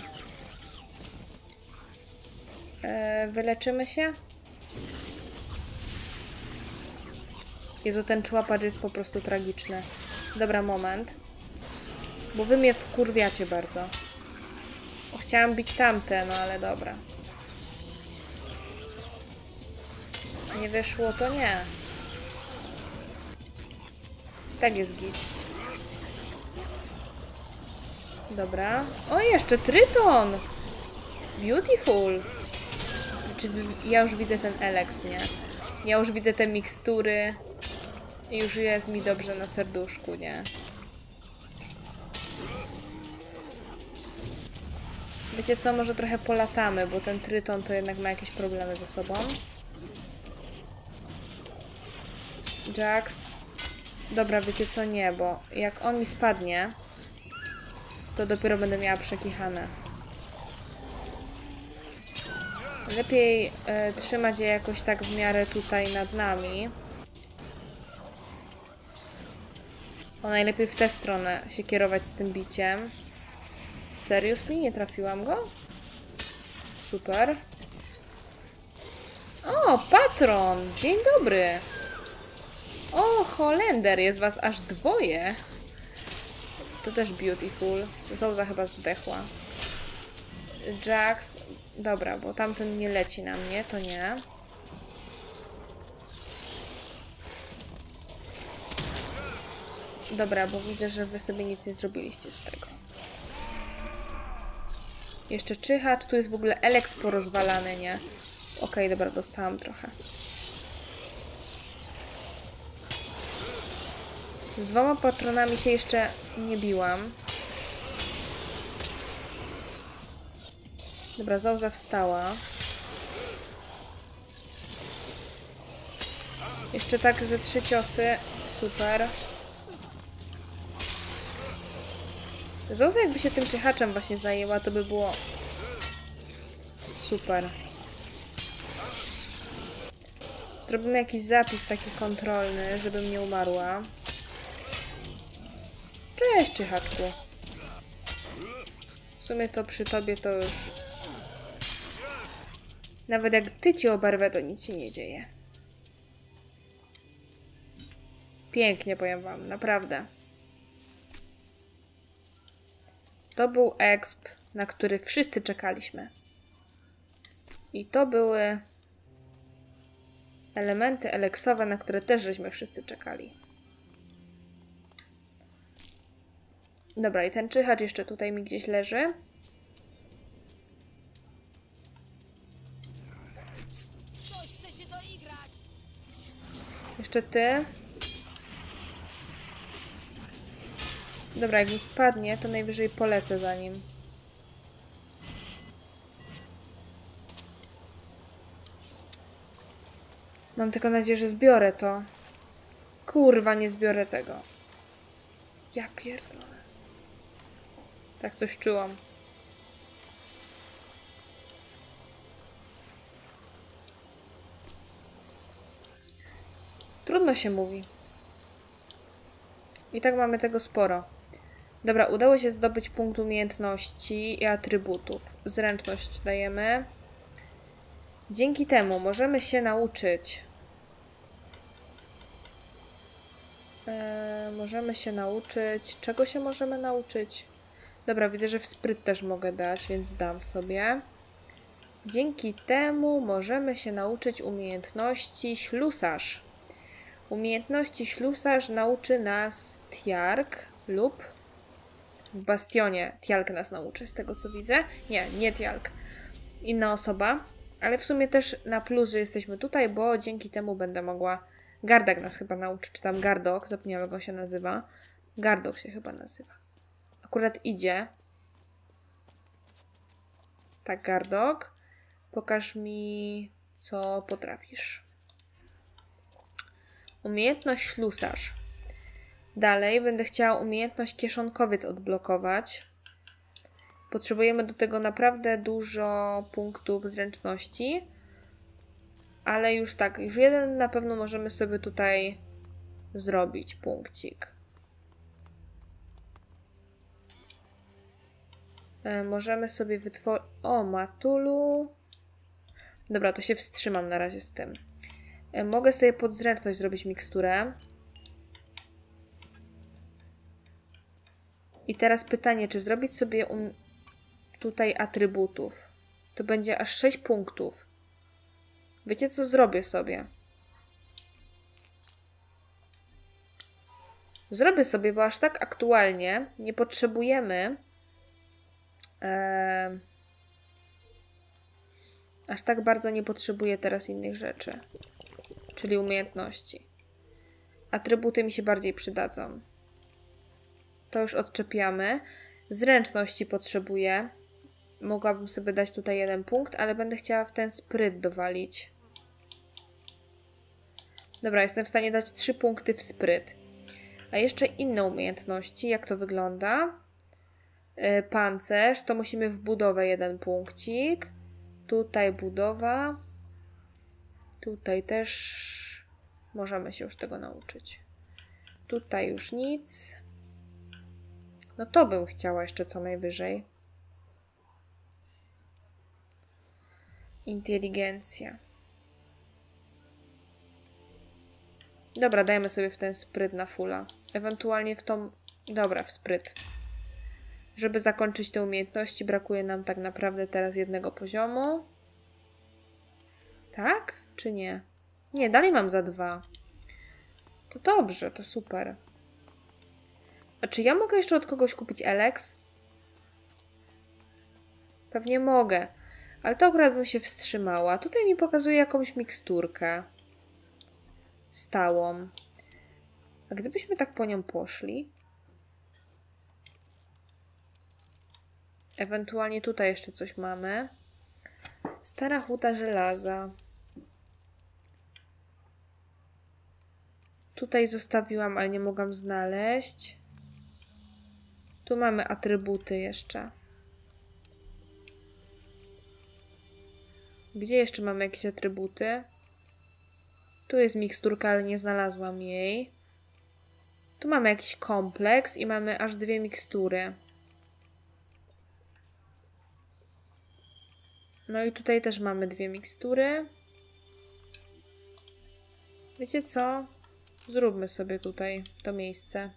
Eee, wyleczymy się? Jezu, ten człapacz jest po prostu tragiczny. Dobra, moment. Bo wy mnie wkurwiacie bardzo. O, chciałam bić tamte, no ale dobra. Nie wyszło, to nie. Tak jest git. Dobra. O, jeszcze Tryton! Beautiful! Czy ja już widzę ten Elex, nie? Ja już widzę te mikstury. I już jest mi dobrze na serduszku, nie? Wiecie co? Może trochę polatamy, bo ten Tryton to jednak ma jakieś problemy ze sobą. Jax. Dobra, wiecie co? Nie, bo jak on mi spadnie, to dopiero będę miała przekichane. Lepiej y, trzymać je jakoś tak w miarę tutaj nad nami. O, najlepiej w tę stronę się kierować z tym biciem. Seriously? Nie trafiłam go? Super. O, patron! Dzień dobry! O, Holender! Jest was aż dwoje! To też beautiful. Zołza chyba zdechła. Jax. Dobra, bo tamten nie leci na mnie, to nie. Dobra, bo widzę, że wy sobie nic nie zrobiliście z tego. Jeszcze czyhacz. Tu jest w ogóle Elex porozwalany, nie? Okej, dobra, dostałam trochę. Z dwoma patronami się jeszcze nie biłam. Dobra, Zołza wstała. Jeszcze tak ze trzy ciosy. Super. Zołza jakby się tym czyhaczem właśnie zajęła, to by było super. Zrobimy jakiś zapis taki kontrolny, żebym nie umarła. Cześć, czyhaczku. W sumie to przy tobie to już... Nawet jak ty ci oberwę, to nic się nie dzieje. Pięknie, powiem wam, naprawdę. To był exp, na który wszyscy czekaliśmy. I to były elementy eleksowe, na które też żeśmy wszyscy czekali. Dobra, i ten czyhacz jeszcze tutaj mi gdzieś leży. Jeszcze ty. Dobra, jak mi spadnie, to najwyżej polecę za nim. Mam tylko nadzieję, że zbiorę to. Kurwa, nie zbiorę tego. Ja pierdolę. Tak coś czułam. Trudno się mówi. I tak mamy tego sporo. Dobra, udało się zdobyć punkt umiejętności i atrybutów. Zręczność dajemy. Dzięki temu możemy się nauczyć. Eee, możemy się nauczyć. Czego się możemy nauczyć? Dobra, widzę, że w spryt też mogę dać, więc dam sobie. Dzięki temu możemy się nauczyć umiejętności ślusarz. Umiejętności ślusarz nauczy nas Tiark lub w bastionie Tiark nas nauczy, z tego co widzę. Nie, nie Tiark. Inna osoba, ale w sumie też na plus, że jesteśmy tutaj, bo dzięki temu będę mogła... Gardok nas chyba nauczy, czy tam Gardok, zapomniałam jak on się nazywa. Gardok się chyba nazywa. Akurat idzie. Tak, Gardok. Pokaż mi, co potrafisz. Umiejętność ślusarz. Dalej będę chciała umiejętność kieszonkowiec odblokować. Potrzebujemy do tego naprawdę dużo punktów zręczności. Ale już tak, już jeden na pewno możemy sobie tutaj zrobić punkcik. E, możemy sobie wytworzyć... O, matulu. Dobra, to się wstrzymam na razie z tym. E, mogę sobie pod zręczność zrobić miksturę. I teraz pytanie, czy zrobić sobie um... tutaj atrybutów? To będzie aż sześć punktów. Wiecie co? Zrobię sobie. Zrobię sobie, bo aż tak aktualnie nie potrzebujemy e... aż tak bardzo nie potrzebuję teraz innych rzeczy. Czyli umiejętności. Atrybuty mi się bardziej przydadzą. To już odczepiamy. Zręczności potrzebuję. Mogłabym sobie dać tutaj jeden punkt, ale będę chciała w ten spryt dowalić. Dobra, jestem w stanie dać trzy punkty w spryt. A jeszcze inne umiejętności. Jak to wygląda? Yy, pancerz. To musimy w budowę jeden punkcik. Tutaj budowa. Tutaj też możemy się już tego nauczyć. Tutaj już nic. No to bym chciała jeszcze co najwyżej. Inteligencja. Dobra, dajmy sobie w ten spryt na fulla. Ewentualnie w tą... Dobra, w spryt. Żeby zakończyć te umiejętności, brakuje nam tak naprawdę teraz jednego poziomu. Tak? Czy nie? Nie, dalej mam za dwa. To dobrze, to super. A czy ja mogę jeszcze od kogoś kupić Elex? Pewnie mogę. Ale to akurat bym się wstrzymała. Tutaj mi pokazuje jakąś miksturkę. Stałą. A gdybyśmy tak po nią poszli? Ewentualnie tutaj jeszcze coś mamy. Stara huta żelaza. Tutaj zostawiłam, ale nie mogłam znaleźć. Tu mamy atrybuty jeszcze. Gdzie jeszcze mamy jakieś atrybuty? Tu jest miksturka, ale nie znalazłam jej. Tu mamy jakiś kompleks i mamy aż dwie mikstury. No i tutaj też mamy dwie mikstury. Wiecie co? Zróbmy sobie tutaj to miejsce.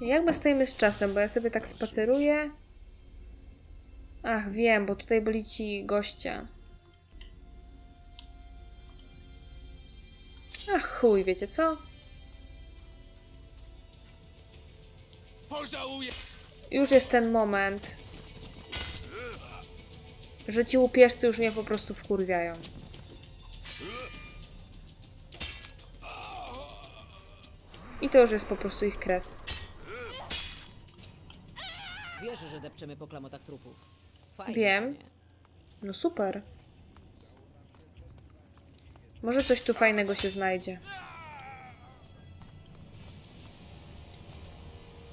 Jak my stoimy z czasem, bo ja sobie tak spaceruję. Ach, wiem, bo tutaj byli ci goście. Ach, chuj, wiecie co? Już jest ten moment, że ci łupieżcy już mnie po prostu wkurwiają. I to już jest po prostu ich kres. Wiesz, że depczemy po klamotach trupów. Fajnie. Wiem. No super. Może coś tu fajnego się znajdzie.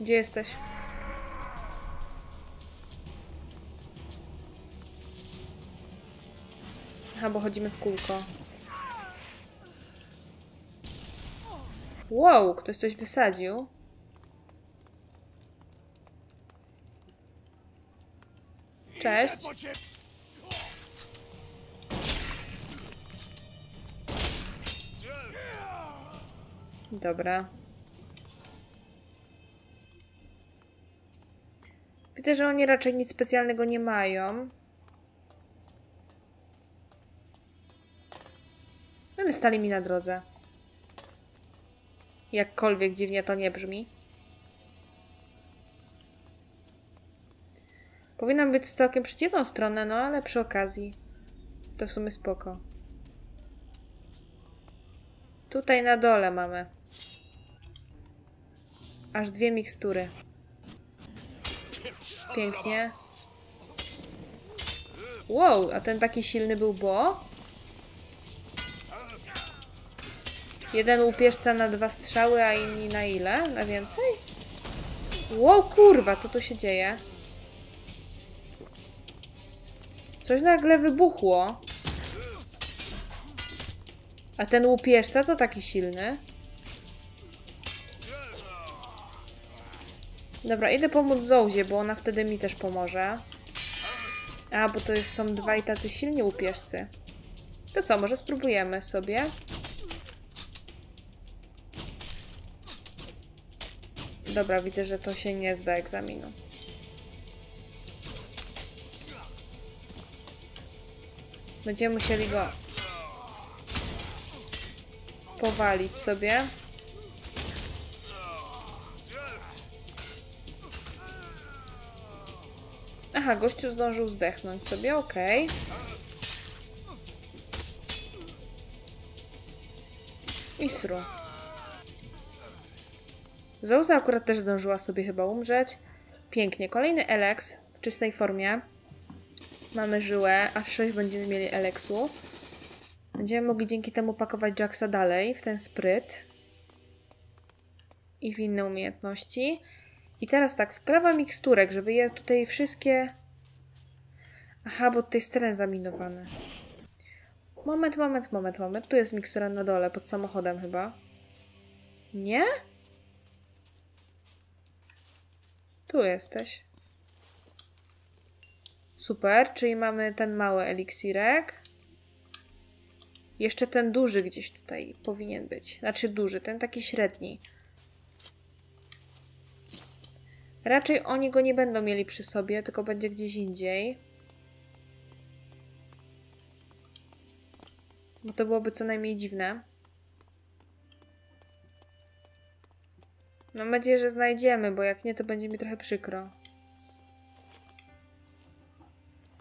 Gdzie jesteś? Aha, bo chodzimy w kółko. Wow, ktoś coś wysadził. Cześć. Dobra. Widzę, że oni raczej nic specjalnego nie mają. Żeby stali mi na drodze. Jakkolwiek dziwnie to nie brzmi. Powinnam być w całkiem przeciwną stronę, no ale przy okazji. To w sumie spoko. Tutaj na dole mamy. Aż dwie mikstury. Pięknie. Wow, a ten taki silny był, bo? Jeden łupieżca na dwa strzały, a inni na ile? Na więcej? Wow, kurwa, co tu się dzieje? Coś nagle wybuchło. A ten łupieżca to taki silny. Dobra, idę pomóc Zołzie, bo ona wtedy mi też pomoże. A, bo to jest, są dwaj tacy silni łupieżcy. To co, może spróbujemy sobie? Dobra, widzę, że to się nie zda egzaminu. Będziemy musieli go powalić sobie. Aha, gościu zdążył zdechnąć sobie, okej. Okay. I sru. Zołza akurat też zdążyła sobie chyba umrzeć. Pięknie. Kolejny Elex w czystej formie. Mamy żyłę, aż sześć będziemy mieli Eleksu. Będziemy mogli dzięki temu pakować Jaxa dalej w ten spryt. I w inne umiejętności. I teraz tak, sprawa miksturek, żeby je tutaj wszystkie... Aha, bo tutaj jest teren zaminowany. Moment, moment, moment, moment. Tu jest mikstura na dole, pod samochodem chyba. Nie? Tu jesteś. Super, czyli mamy ten mały eliksirek. Jeszcze ten duży gdzieś tutaj powinien być. Znaczy duży, ten taki średni. Raczej oni go nie będą mieli przy sobie, tylko będzie gdzieś indziej. Bo to byłoby co najmniej dziwne. Mam nadzieję, że znajdziemy, bo jak nie, to będzie mi trochę przykro.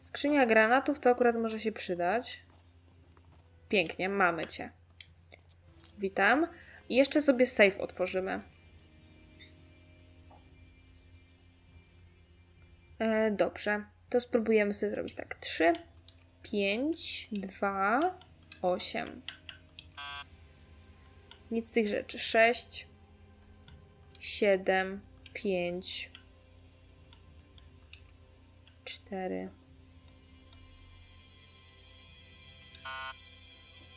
Skrzynia granatów to akurat może się przydać. Pięknie, mamy cię. Witam. I jeszcze sobie safe otworzymy. E, dobrze, to spróbujemy sobie zrobić tak. trzy, pięć, dwa, osiem. Nic z tych rzeczy. sześć, siedem, pięć, cztery.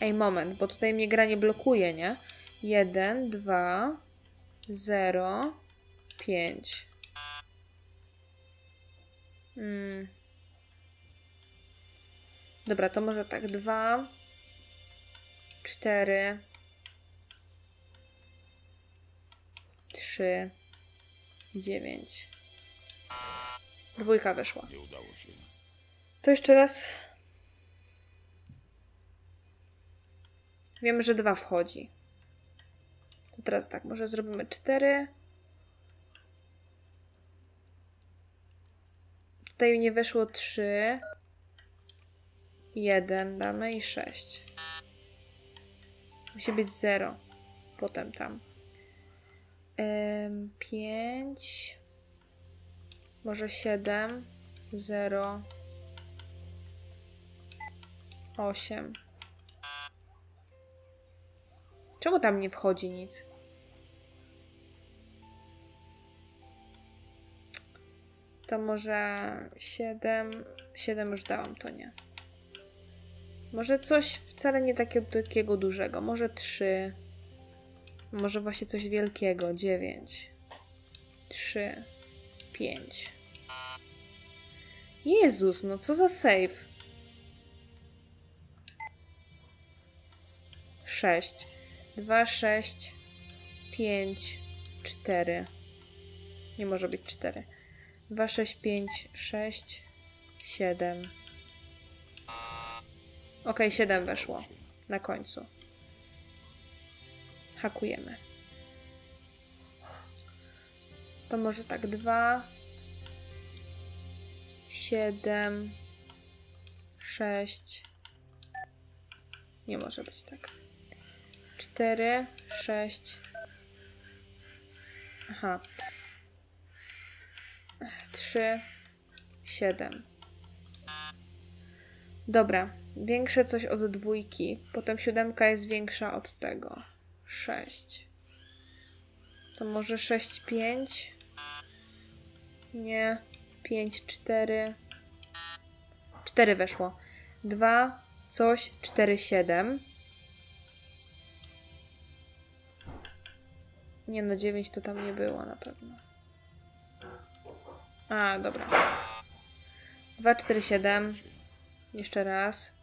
Ej, moment, bo tutaj mnie gra nie blokuje, nie? jeden, dwa, zero, pięć. Hmm. Dobra, to może tak. dwa, cztery, trzy, dziewięć. Dwójka weszła. Nie udało się. To jeszcze raz. Wiemy, że dwa wchodzi. To teraz tak, może zrobimy cztery. Tutaj nie weszło trzy. jeden damy i sześć. Musi być zero. Potem tam. Ym, pięć. Może siedem. zero. osiem. Czemu tam nie wchodzi nic? To może siedem. siedem już dałam, to nie. Może coś wcale nie takiego, takiego dużego. Może trzy. Może właśnie coś wielkiego. dziewięć, trzy, pięć. Jezus, no co za save? sześć, dwa, sześć, pięć, cztery. Nie może być cztery. dwa, sześć, pięć, sześć, siedem. Okej, siedem weszło na końcu. hakujemy. To może tak dwa, siedem, sześć. Nie może być tak. cztery, sześć. Aha. trzy, siedem. Dobra. Większe coś od dwójki. Potem siódemka jest większa od tego. sześć. To może sześć, pięć? Nie. pięć, cztery. cztery weszło. dwa, coś, cztery, siedem. Nie no, dziewięć to tam nie było na pewno. A, dobra. dwa, cztery, siedem. Jeszcze raz.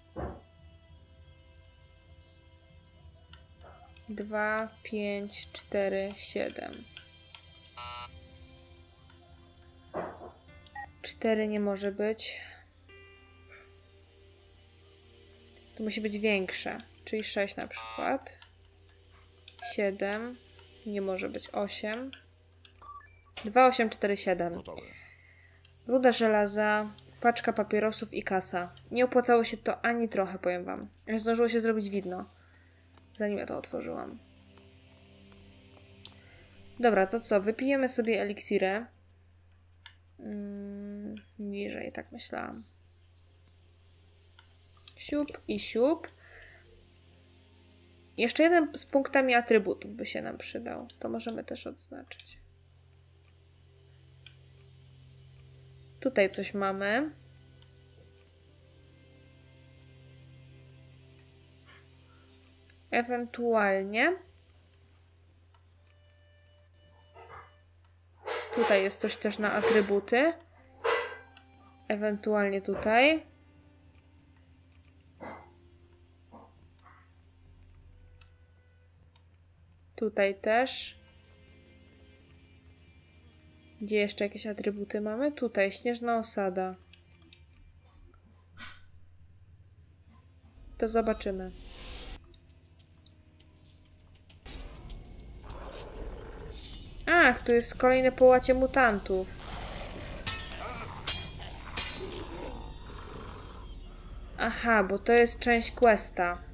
dwa, pięć, cztery, siedem. cztery nie może być. To musi być większe, czyli sześć na przykład. siedem nie może być. osiem. dwa, osiem, cztery, siedem. Ruda żelaza, paczka papierosów i kasa. Nie opłacało się to ani trochę, powiem wam. Nie zdążyło się zrobić widno, zanim ja to otworzyłam. Dobra, to co? Wypijemy sobie eliksirę. Mm, niżej, tak myślałam. Siup i siup. Jeszcze jeden z punktami atrybutów by się nam przydał. To możemy też odznaczyć. Tutaj coś mamy. Ewentualnie. Tutaj jest coś też na atrybuty. Ewentualnie tutaj. Tutaj też. Gdzie jeszcze jakieś atrybuty mamy? Tutaj, śnieżna osada. To zobaczymy. Ach, tu jest kolejne połacie mutantów. Aha, bo to jest część questa.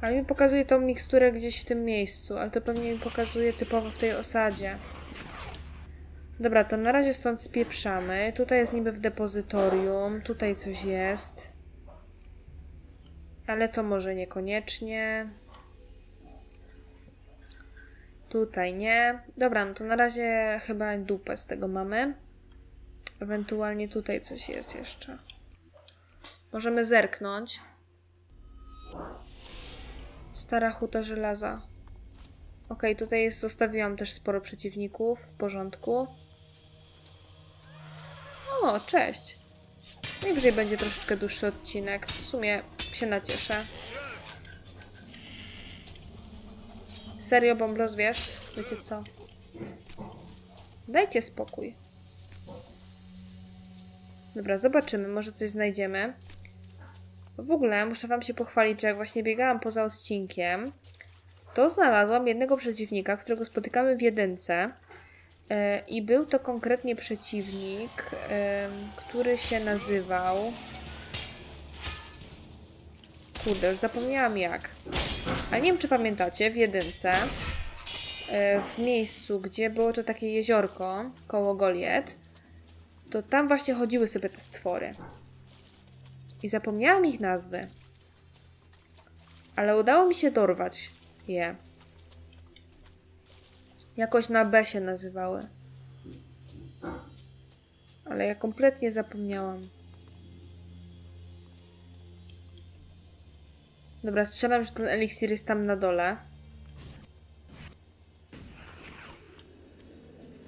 Ale mi pokazuje tą miksturę gdzieś w tym miejscu, ale to pewnie mi pokazuje typowo w tej osadzie. Dobra, to na razie stąd spieprzamy. Tutaj jest niby w depozytorium, tutaj coś jest. Ale to może niekoniecznie. Tutaj nie. Dobra, no to na razie chyba dupę z tego mamy. Ewentualnie tutaj coś jest jeszcze. Możemy zerknąć. Stara huta żelaza. Ok, tutaj jest, zostawiłam też sporo przeciwników. W porządku. O, cześć. Najwyżej będzie troszeczkę dłuższy odcinek. W sumie się nacieszę. Serio, bomblos, wiesz? Wiecie co? Dajcie spokój. Dobra, zobaczymy. Może coś znajdziemy. W ogóle muszę wam się pochwalić, że jak właśnie biegałam poza odcinkiem, to znalazłam jednego przeciwnika, którego spotykamy w jedynce. Yy, I był to konkretnie przeciwnik, yy, który się nazywał... Kurde, już zapomniałam jak. Ale nie wiem, czy pamiętacie, w jedynce, yy, w miejscu, gdzie było to takie jeziorko koło Goliet, to tam właśnie chodziły sobie te stwory. I zapomniałam ich nazwy. Ale udało mi się dorwać je. Jakoś na B się nazywały. Ale ja kompletnie zapomniałam. Dobra, strzelam, że ten eliksir jest tam na dole.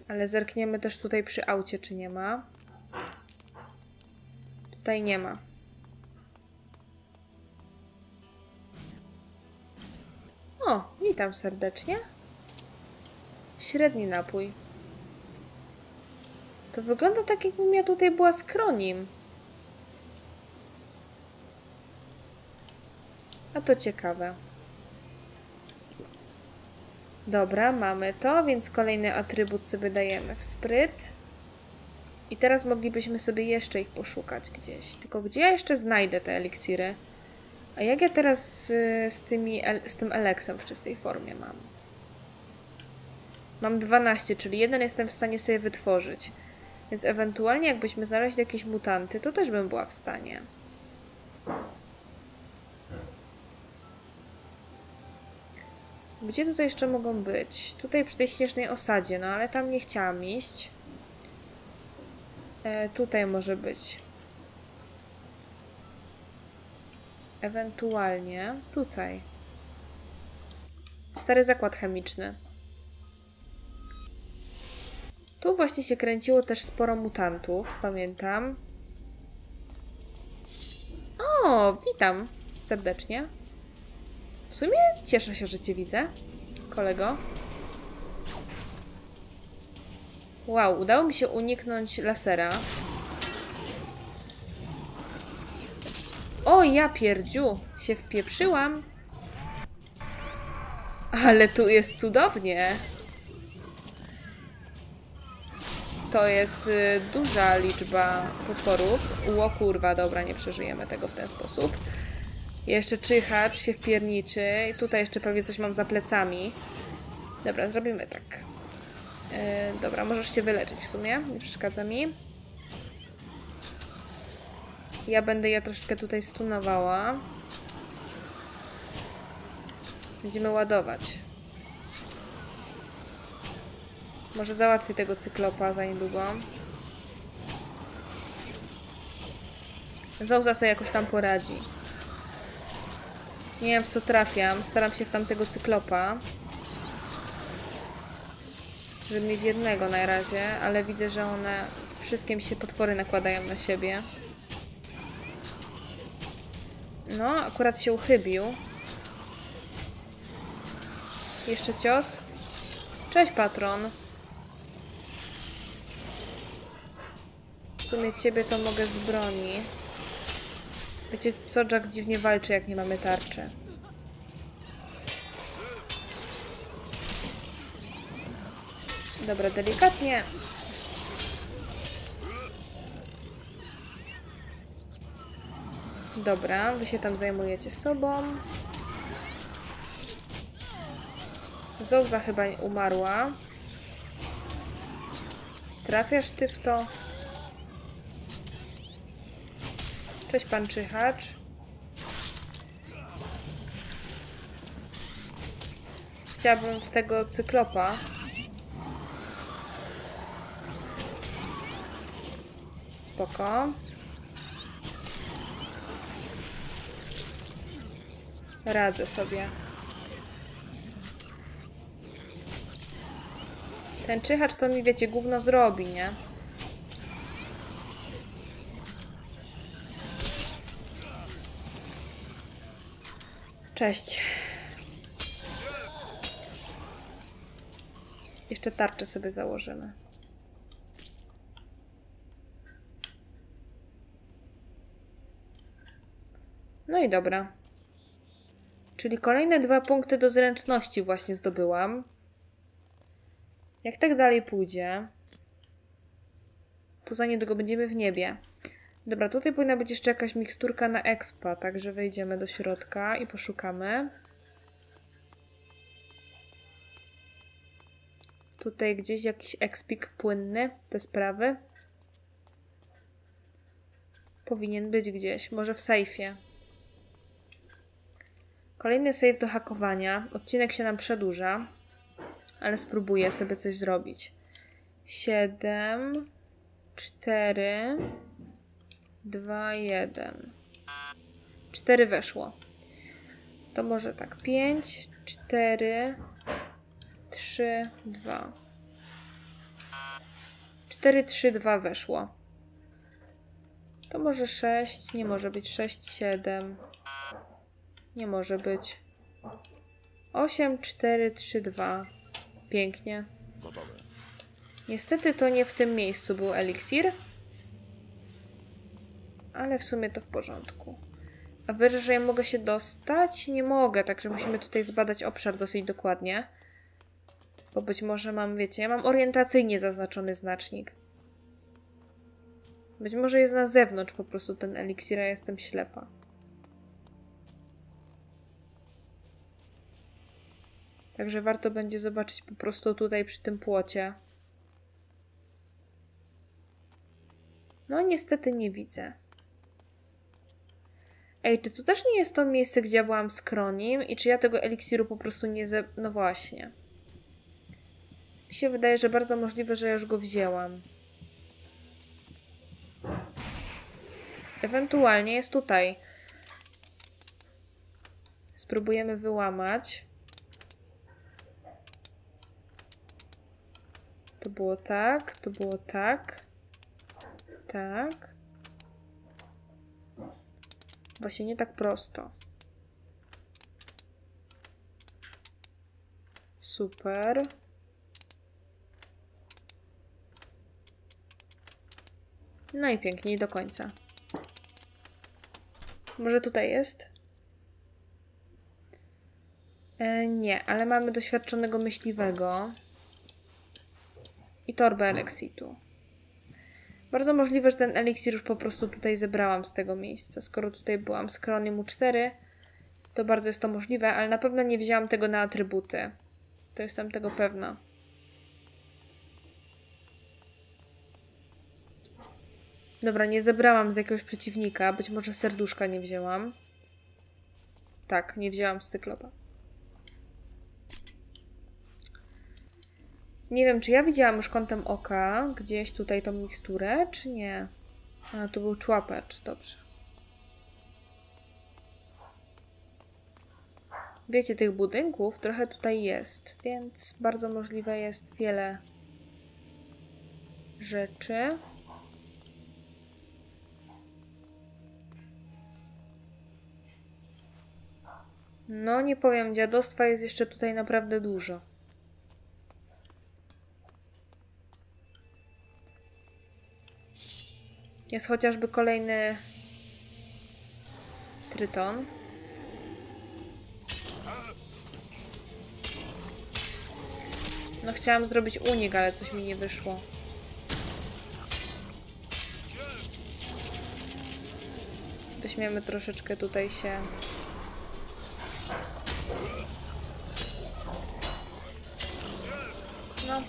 Ale zerkniemy też tutaj przy aucie, czy nie ma. Tutaj nie ma. O, witam serdecznie. Średni napój. To wygląda tak, jakbym ja tutaj była skronim. A to ciekawe. Dobra, mamy to, więc kolejny atrybut sobie dajemy w spryt. I teraz moglibyśmy sobie jeszcze ich poszukać gdzieś. Tylko gdzie ja jeszcze znajdę te eliksiry? A jak ja teraz z, tymi, z tym Elexem w czystej formie mam? Mam dwanaście, czyli jeden jestem w stanie sobie wytworzyć. Więc ewentualnie jakbyśmy znaleźli jakieś mutanty, to też bym była w stanie. Gdzie tutaj jeszcze mogą być? Tutaj przy tej śnieżnej osadzie, no ale tam nie chciałam iść. E, tutaj może być. Ewentualnie tutaj. Stary zakład chemiczny. Tu właśnie się kręciło też sporo mutantów, pamiętam. O, witam serdecznie. W sumie cieszę się, że cię widzę, kolego. Wow, udało mi się uniknąć lasera. O, ja pierdziu, się wpieprzyłam. Ale tu jest cudownie. To jest y, duża liczba potworów. Ło kurwa, dobra, nie przeżyjemy tego w ten sposób. Jeszcze czyhacz się wpierniczy. I tutaj jeszcze pewnie coś mam za plecami. Dobra, zrobimy tak. Yy, dobra, możesz się wyleczyć w sumie. Nie przeszkadza mi. Ja będę ja troszeczkę tutaj stunowała. Będziemy ładować. Może załatwię tego cyklopa za niedługo. Zołza sobie jakoś tam poradzi. Nie wiem, w co trafiam. Staram się w tamtego cyklopa. Żeby mieć jednego na razie, ale widzę, że one... Wszystkie mi się potwory nakładają na siebie. No, akurat się uchybił. Jeszcze cios. Cześć, patron. W sumie ciebie to mogę z broni. Wiecie co, Jax dziwnie walczy, jak nie mamy tarczy. Dobra, delikatnie. Dobra, wy się tam zajmujecie sobą. Zołza chyba umarła. Trafiasz ty w to? Cześć, pan czyhacz. Chciałabym w tego cyklopa. Spoko. Radzę sobie. Ten czyhacz to mi, wiecie, gówno zrobi, nie? Cześć. Jeszcze tarczę sobie założymy. No i dobra. Czyli kolejne dwa punkty do zręczności właśnie zdobyłam. Jak tak dalej pójdzie, to za niedługo będziemy w niebie. Dobra, tutaj powinna być jeszcze jakaś miksturka na expa, także wejdziemy do środka i poszukamy. Tutaj gdzieś jakiś expik płynny, te sprawy. Powinien być gdzieś, może w sejfie. Kolejny sejf do hakowania. Odcinek się nam przedłuża, ale spróbuję sobie coś zrobić. siedem, cztery, dwa, jeden. cztery weszło. To może tak. pięć, cztery, trzy, dwa. cztery, trzy, dwa weszło. To może sześć. Nie może być. sześć, siedem. Nie może być. osiem, cztery, trzy, dwa. Pięknie. Gotowe. Niestety to nie w tym miejscu był eliksir. Ale w sumie to w porządku. A wyżej mogę się dostać? Nie mogę, także musimy tutaj zbadać obszar dosyć dokładnie. Bo być może mam, wiecie, ja mam orientacyjnie zaznaczony znacznik. Być może jest na zewnątrz po prostu ten eliksir, a ja jestem ślepa. Także warto będzie zobaczyć po prostu tutaj przy tym płocie. No niestety nie widzę. Ej, czy to też nie jest to miejsce, gdzie ja byłam z Kronim? I czy ja tego eliksiru po prostu nie ze... No właśnie. Mi się wydaje, że bardzo możliwe, że ja już go wzięłam. Ewentualnie jest tutaj. Spróbujemy wyłamać. To było tak, to było tak. Tak. Właśnie nie tak prosto. Super. No i piękniej do końca. Może tutaj jest? E, nie, ale mamy doświadczonego myśliwego. I torbę Elexitu. Bardzo możliwe, że ten eliksir już po prostu tutaj zebrałam z tego miejsca. Skoro tutaj byłam z Kronim U cztery, to bardzo jest to możliwe, ale na pewno nie wzięłam tego na atrybuty. To jestem tego pewna. Dobra, nie zebrałam z jakiegoś przeciwnika. Być może serduszka nie wzięłam. Tak, nie wzięłam z cyklopa. Nie wiem, czy ja widziałam już kątem oka gdzieś tutaj tą miksturę, czy nie? A, tu był człapacz, dobrze. Wiecie, tych budynków trochę tutaj jest, więc bardzo możliwe jest wiele rzeczy. No, nie powiem, dziadostwa jest jeszcze tutaj naprawdę dużo. Jest chociażby kolejny tryton. No chciałam zrobić unik, ale coś mi nie wyszło. Weźmiemy troszeczkę tutaj się... No.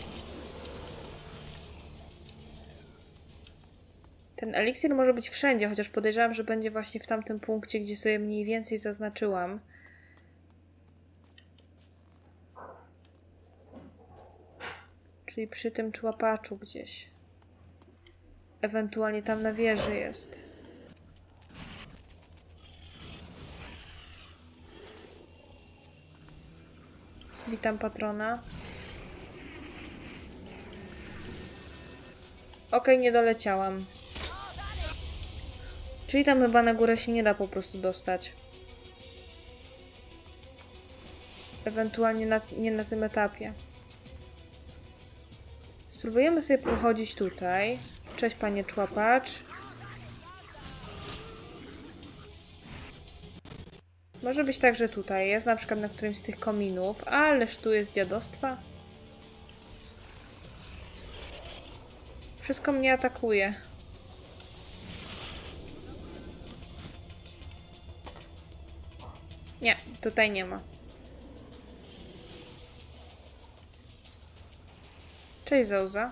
Ten eliksir może być wszędzie, chociaż podejrzewam, że będzie właśnie w tamtym punkcie, gdzie sobie mniej więcej zaznaczyłam. Czyli przy tym człapaczu gdzieś. Ewentualnie tam na wieży jest. Witam patrona. Okej, nie doleciałam. Czyli tam chyba na górę się nie da po prostu dostać. Ewentualnie na, nie na tym etapie. Spróbujemy sobie pochodzić tutaj. Cześć, panie człapacz. Może być także tutaj. Jest na przykład na którymś z tych kominów. Ależ tu jest dziadostwa. Wszystko mnie atakuje. Nie, tutaj nie ma. Cześć, Zołza.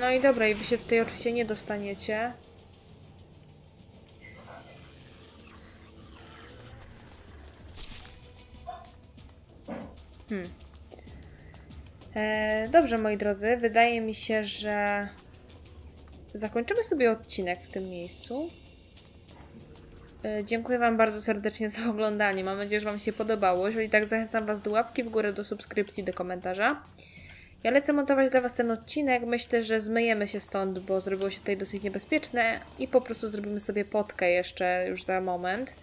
No i dobra, i wy się tutaj oczywiście nie dostaniecie. Hmm. Eee, dobrze, moi drodzy, wydaje mi się, że... zakończymy sobie odcinek w tym miejscu. Dziękuję wam bardzo serdecznie za oglądanie. Mam nadzieję, że wam się podobało. Jeżeli tak, zachęcam was do łapki w górę, do subskrypcji, do komentarza. Ja lecę montować dla was ten odcinek. Myślę, że zmyjemy się stąd, bo zrobiło się tutaj dosyć niebezpieczne i po prostu zrobimy sobie potkę jeszcze już za moment.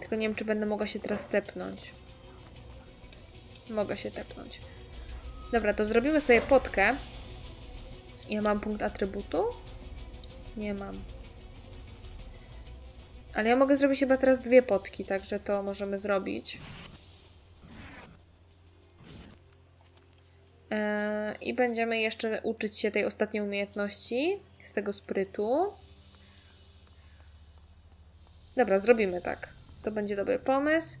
Tylko nie wiem, czy będę mogła się teraz tepnąć. Mogę się tepnąć. Dobra, to zrobimy sobie potkę. Ja mam punkt atrybutu? Nie mam. Ale ja mogę zrobić chyba teraz dwie potki, także to możemy zrobić. Eee, I będziemy jeszcze uczyć się tej ostatniej umiejętności z tego sprytu. Dobra, zrobimy tak. To będzie dobry pomysł.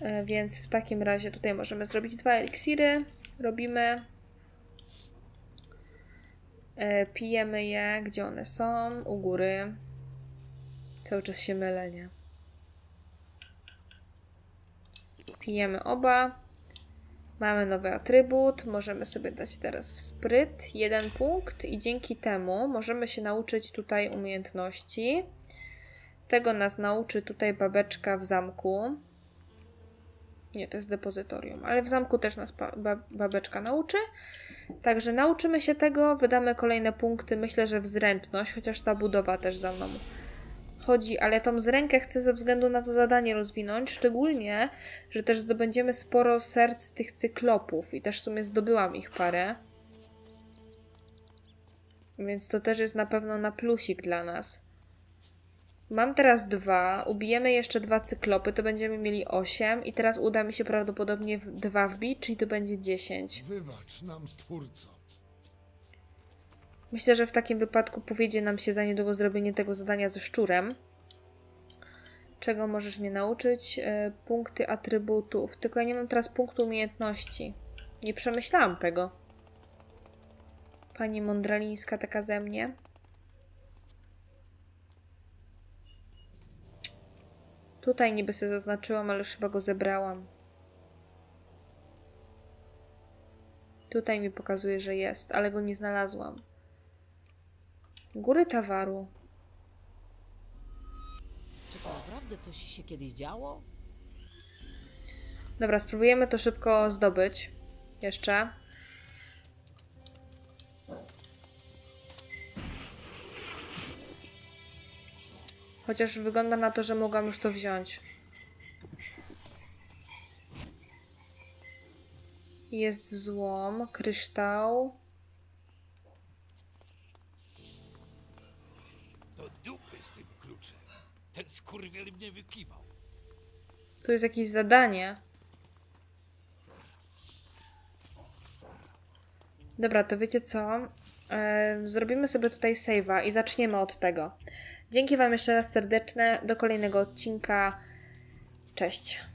Eee, więc w takim razie tutaj możemy zrobić dwa eliksiry. Robimy. Eee, pijemy je, gdzie one są? U góry. Cały czas się mylę, nie? Pijemy oba. Mamy nowy atrybut. Możemy sobie dać teraz w spryt jeden punkt i dzięki temu możemy się nauczyć tutaj umiejętności. Tego nas nauczy tutaj babeczka w zamku. Nie, to jest depozytorium, ale w zamku też nas babeczka nauczy. Także nauczymy się tego, wydamy kolejne punkty, myślę, że w zręczność, chociaż ta budowa też za mną chodzi, ale tą zrękę chcę ze względu na to zadanie rozwinąć, szczególnie, że też zdobędziemy sporo serc tych cyklopów i też w sumie zdobyłam ich parę. Więc to też jest na pewno na plusik dla nas. Mam teraz dwa, ubijemy jeszcze dwa cyklopy, to będziemy mieli osiem i teraz uda mi się prawdopodobnie dwa wbić, czyli to będzie dziesięć. Wybacz nam, Stwórco. Myślę, że w takim wypadku powiedzie nam się za niedługo zrobienie tego zadania ze szczurem. Czego możesz mnie nauczyć? E, punkty atrybutów. Tylko ja nie mam teraz punktu umiejętności. Nie przemyślałam tego. Pani Mądralińska taka ze mnie. Tutaj niby sobie zaznaczyłam, ale już chyba go zebrałam. Tutaj mi pokazuje, że jest, ale go nie znalazłam. Góry Tawaru. Czy to naprawdę coś się kiedyś działo? Dobra, spróbujemy to szybko zdobyć. Jeszcze. Chociaż wygląda na to, że mogłam już to wziąć. Jest złom, kryształ. Ten skurwiel mnie wykiwał. Tu jest jakieś zadanie. Dobra, to wiecie co? Eee, zrobimy sobie tutaj save'a i zaczniemy od tego. Dzięki wam jeszcze raz serdeczne. Do kolejnego odcinka. Cześć.